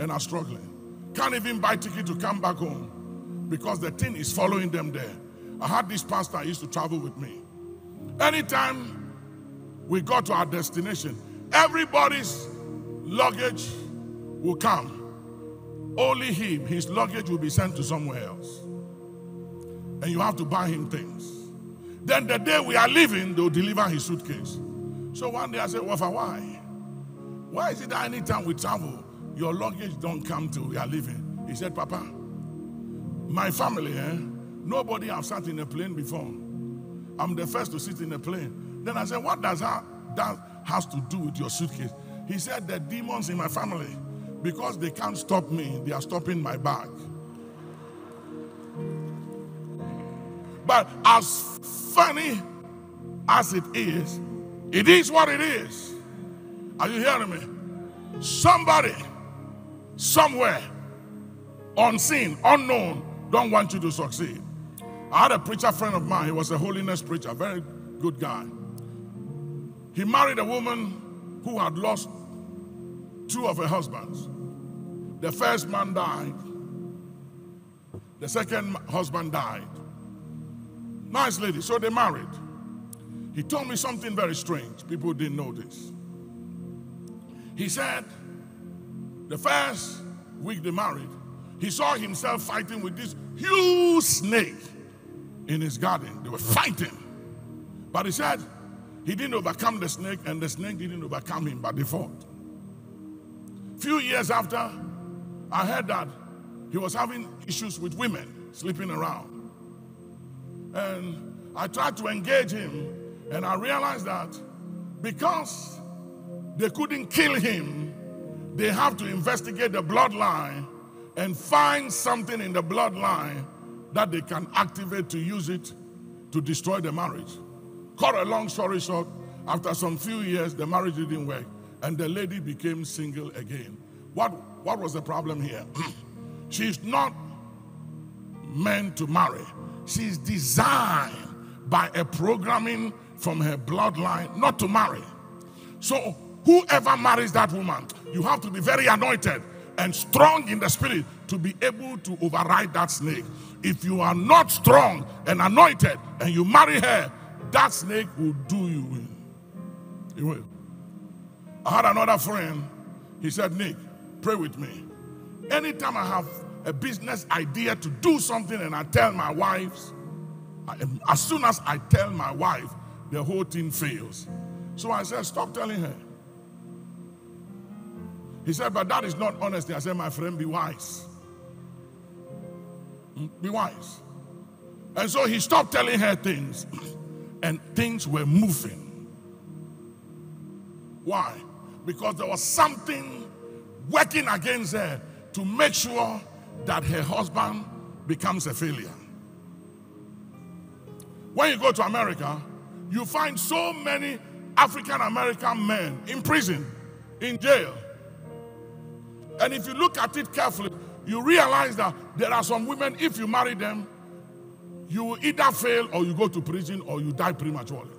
and are struggling. Can't even buy a ticket to come back home because the thing is following them there. I had this pastor used to travel with me. Anytime we got to our destination, everybody's luggage will come. Only him, his luggage will be sent to somewhere else. And you have to buy him things. Then the day we are leaving, they'll deliver his suitcase. So one day I said, Wafa, why? Why is it that anytime we travel, your luggage don't come till we are leaving? He said, Papa, my family, nobody have sat in a plane before. I'm the first to sit in a plane. Then I said, what does that has to do with your suitcase? He said, the demons in my family, because they can't stop me, they are stopping my bag. But as funny as it is what it is. Are you hearing me? Somebody, somewhere, unseen, unknown, don't want you to succeed. I had a preacher friend of mine. He was a holiness preacher, very good guy. He married a woman who had lost two of her husbands. The first man died. The second husband died. Nice lady, so they married. He told me something very strange. People didn't know this. He said, the first week they married, he saw himself fighting with this huge snake in his garden. They were fighting. But he said he didn't overcome the snake, and the snake didn't overcome him, but they fought. Few years after, I heard that he was having issues with women, sleeping around. And I tried to engage him And I realized that because they couldn't kill him, they have to investigate the bloodline and find something in the bloodline that they can activate to use it to destroy the marriage. Cut a long story short, after some few years, the marriage didn't work, and the lady became single again. What was the problem here? She's not meant to marry. She's designed by a programming from her bloodline not to marry. So whoever marries that woman, you have to be very anointed and strong in the spirit to be able to override that snake. If you are not strong and anointed and you marry her, that snake will do you in. It will. I had another friend. He said, Nick, pray with me. Anytime I have a business idea to do something and I tell my wife, as soon as I tell my wife, the whole thing fails. So I said, stop telling her. He said, but that is not honesty. I said, my friend, be wise. Be wise. And so he stopped telling her things. And things were moving. Why? Because there was something working against her to make sure that her husband becomes a failure. When you go to America, you find so many African-American men in prison, in jail. And if you look at it carefully, you realize that there are some women, if you marry them, you will either fail or you go to prison or you die prematurely.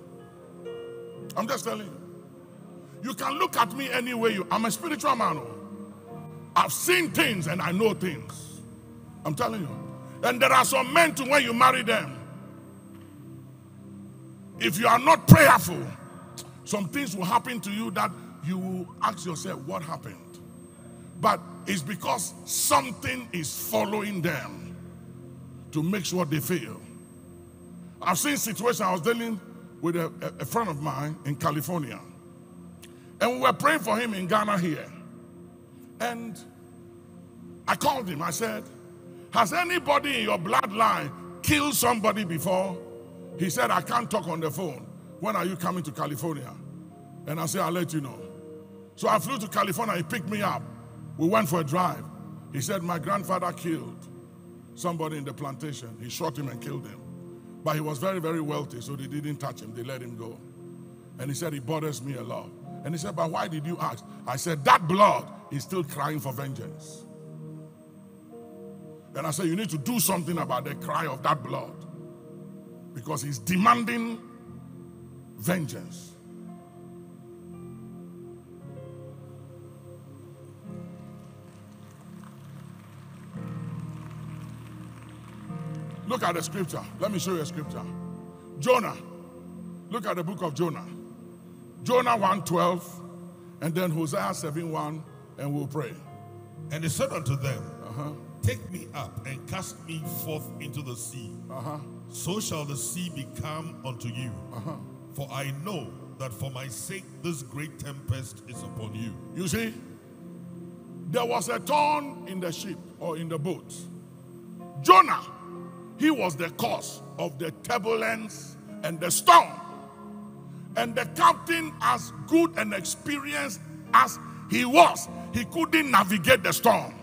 I'm just telling you. You can look at me any way. I'm a spiritual man. I've seen things and I know things. I'm telling you. And there are some men too, when you marry them, if you are not prayerful, some things will happen to you that you will ask yourself, what happened? But it's because something is following them to make sure they fail. I've seen situations. I was dealing with a friend of mine in California. And we were praying for him in Ghana here. And I called him. I said, has anybody in your bloodline killed somebody before? He said, I can't talk on the phone. When are you coming to California? And I said, I'll let you know. So I flew to California. He picked me up. We went for a drive. He said, my grandfather killed somebody in the plantation. He shot him and killed him. But he was very, very wealthy, so they didn't touch him. They let him go. And he said, it bothers me a lot. And he said, but why did you ask? I said, that blood is still crying for vengeance. And I said, you need to do something about the cry of that blood. Because he's demanding vengeance. Look at the scripture. Let me show you a scripture. Jonah. Look at the book of Jonah. Jonah 1:12, and then Hosea 7:1, and we'll pray. And he said unto them, take me up and cast me forth into the sea. So shall the sea become unto you. For I know that for my sake this great tempest is upon you. You see, there was a thorn in the ship or in the boat. Jonah, he was the cause of the turbulence and the storm. And the captain, as good and experienced as he was, he couldn't navigate the storm.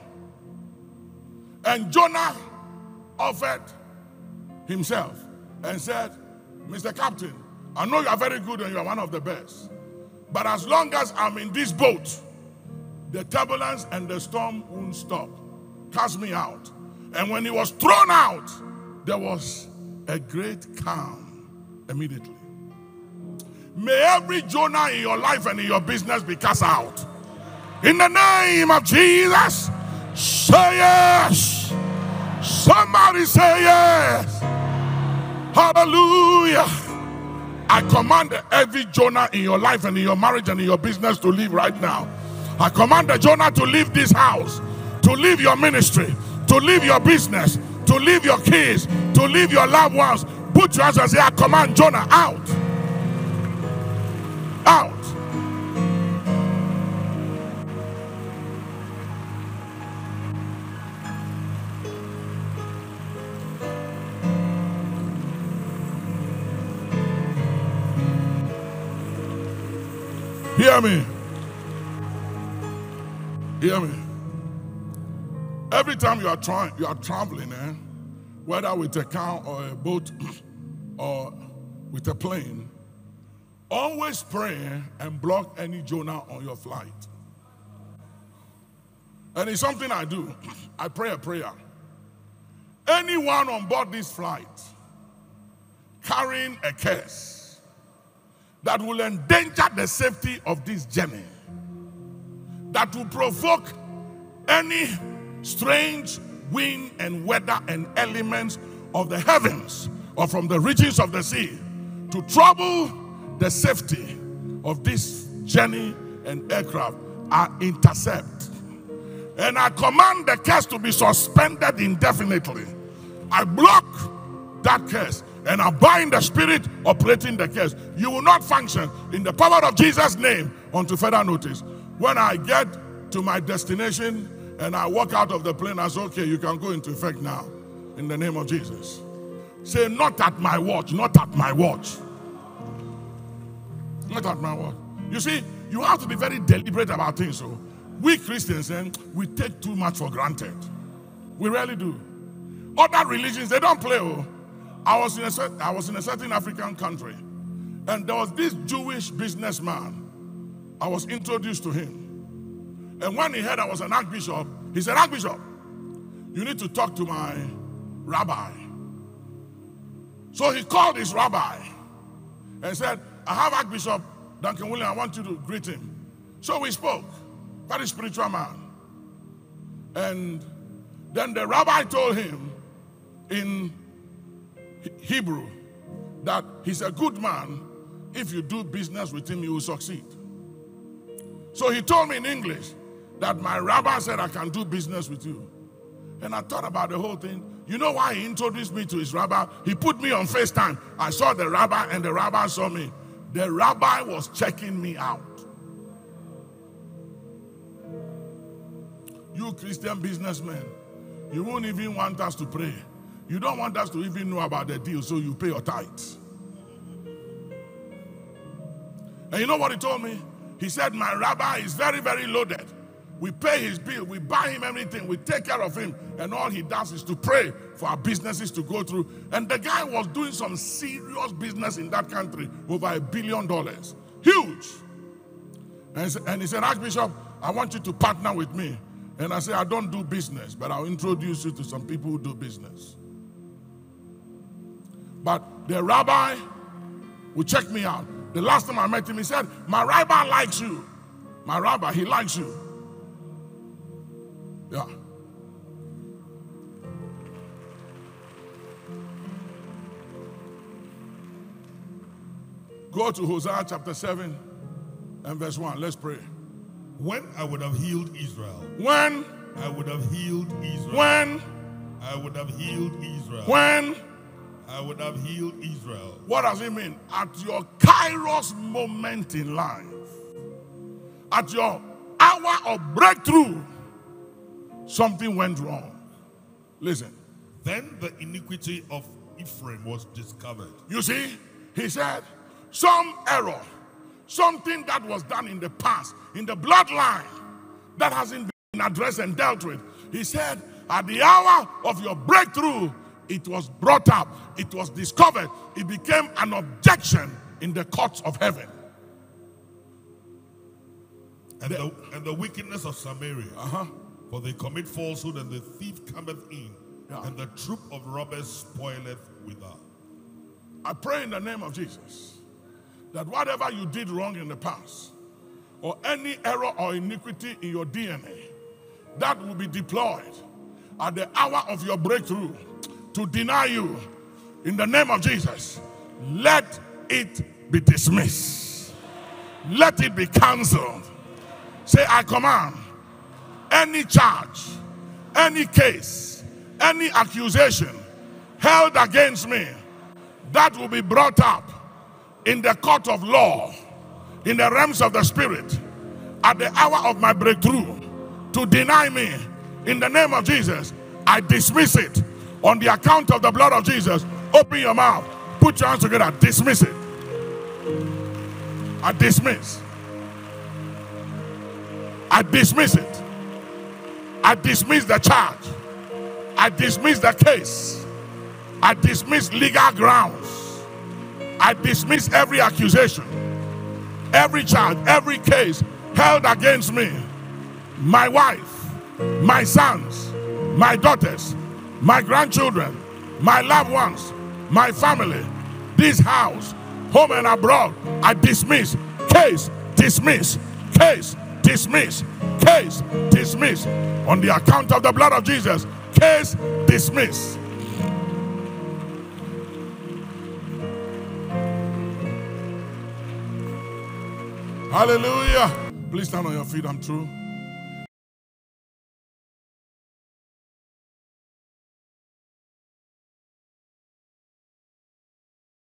And Jonah offered himself and said, Mr. Captain, I know you are very good and you are one of the best, but as long as I'm in this boat, the turbulence and the storm won't stop. Cast me out. And when he was thrown out, there was a great calm immediately. May every Jonah in your life and in your business be cast out. In the name of Jesus, say yes. Somebody say yes. Hallelujah. I command every Jonah in your life and in your marriage and in your business to leave right now. I command the Jonah to leave this house, to leave your ministry, to leave your business, to leave your kids, to leave your loved ones. Put your hands and say, I command Jonah out. Out. Hear me. Hear me. Every time you are traveling, whether with a car or a boat or with a plane, always pray and block any Jonah on your flight. And it's something I do. I pray a prayer. Anyone on board this flight carrying a curse that will endanger the safety of this journey, that will provoke any strange wind and weather and elements of the heavens or from the regions of the sea to trouble the safety of this journey and aircraft, I intercept. And I command the curse to be suspended indefinitely. I block that curse and I bind the spirit operating the curse. You will not function in the power of Jesus' name until further notice. When I get to my destination and I walk out of the plane, I say, okay, you can go into effect now in the name of Jesus. Say, not at my watch, not at my watch. Not at my watch. You see, you have to be very deliberate about things. So we Christians, we take too much for granted. We really do. Other religions, they don't play. Oh, I was in a certain African country, and there was this Jewish businessman. I was introduced to him, and when he heard I was an archbishop, he said, "Archbishop, you need to talk to my rabbi." So he called his rabbi and said, "I have Archbishop Duncan William. I want you to greet him." So we spoke. Very spiritual man. And then the rabbi told him in Hebrew that he's a good man. If you do business with him, you will succeed. So he told me in English that my rabbi said I can do business with you. And I thought about the whole thing. You know why he introduced me to his rabbi? He put me on FaceTime. I saw the rabbi and the rabbi saw me. The rabbi was checking me out. You Christian businessmen, you won't even want us to pray. You don't want us to even know about the deal, so you pay your tithes. And you know what he told me? He said, my rabbi is very, very loaded. We pay his bill, we buy him everything, we take care of him, and all he does is to pray for our businesses to go through. And the guy was doing some serious business in that country, over $1 billion. Huge. And he said, Archbishop, I want you to partner with me. And I say, I don't do business, but I'll introduce you to some people who do business. But the rabbi will check me out. The last time I met him, he said, my rabbi likes you. My rabbi, he likes you. Yeah. Go to Hosea chapter 7 and verse 1. Let's pray. When I would have healed Israel. When I would have healed Israel. When I would have healed Israel. When I would have healed Israel. What does it mean? At your Kairos moment in life, at your hour of breakthrough, something went wrong. Listen. Then the iniquity of Ephraim was discovered. You see, he said, some error, something that was done in the past, in the bloodline, that hasn't been addressed and dealt with. He said, at the hour of your breakthrough, it was brought up, it was discovered, it became an objection in the courts of heaven. And the wickedness of Samaria, for they commit falsehood, and the thief cometh in, and the troop of robbers spoileth without. I pray in the name of Jesus that whatever you did wrong in the past, or any error or iniquity in your DNA, that will be deployed at the hour of your breakthrough to deny you, in the name of Jesus, let it be dismissed. Let it be canceled. Say, I command any charge, any case, any accusation held against me, that will be brought up in the court of law, in the realms of the spirit, at the hour of my breakthrough, to deny me, in the name of Jesus, I dismiss it. On the account of the blood of Jesus, open your mouth, put your hands together, dismiss it. I dismiss. I dismiss it. I dismiss the charge. I dismiss the case. I dismiss legal grounds. I dismiss every accusation, every charge, every case held against me, my wife, my sons, my daughters, my grandchildren, my loved ones, my family, this house, home and abroad. I dismiss. Case dismiss. Case dismiss. Case dismiss. On the account of the blood of Jesus, case dismiss. Hallelujah. Please stand on your feet. I'm through.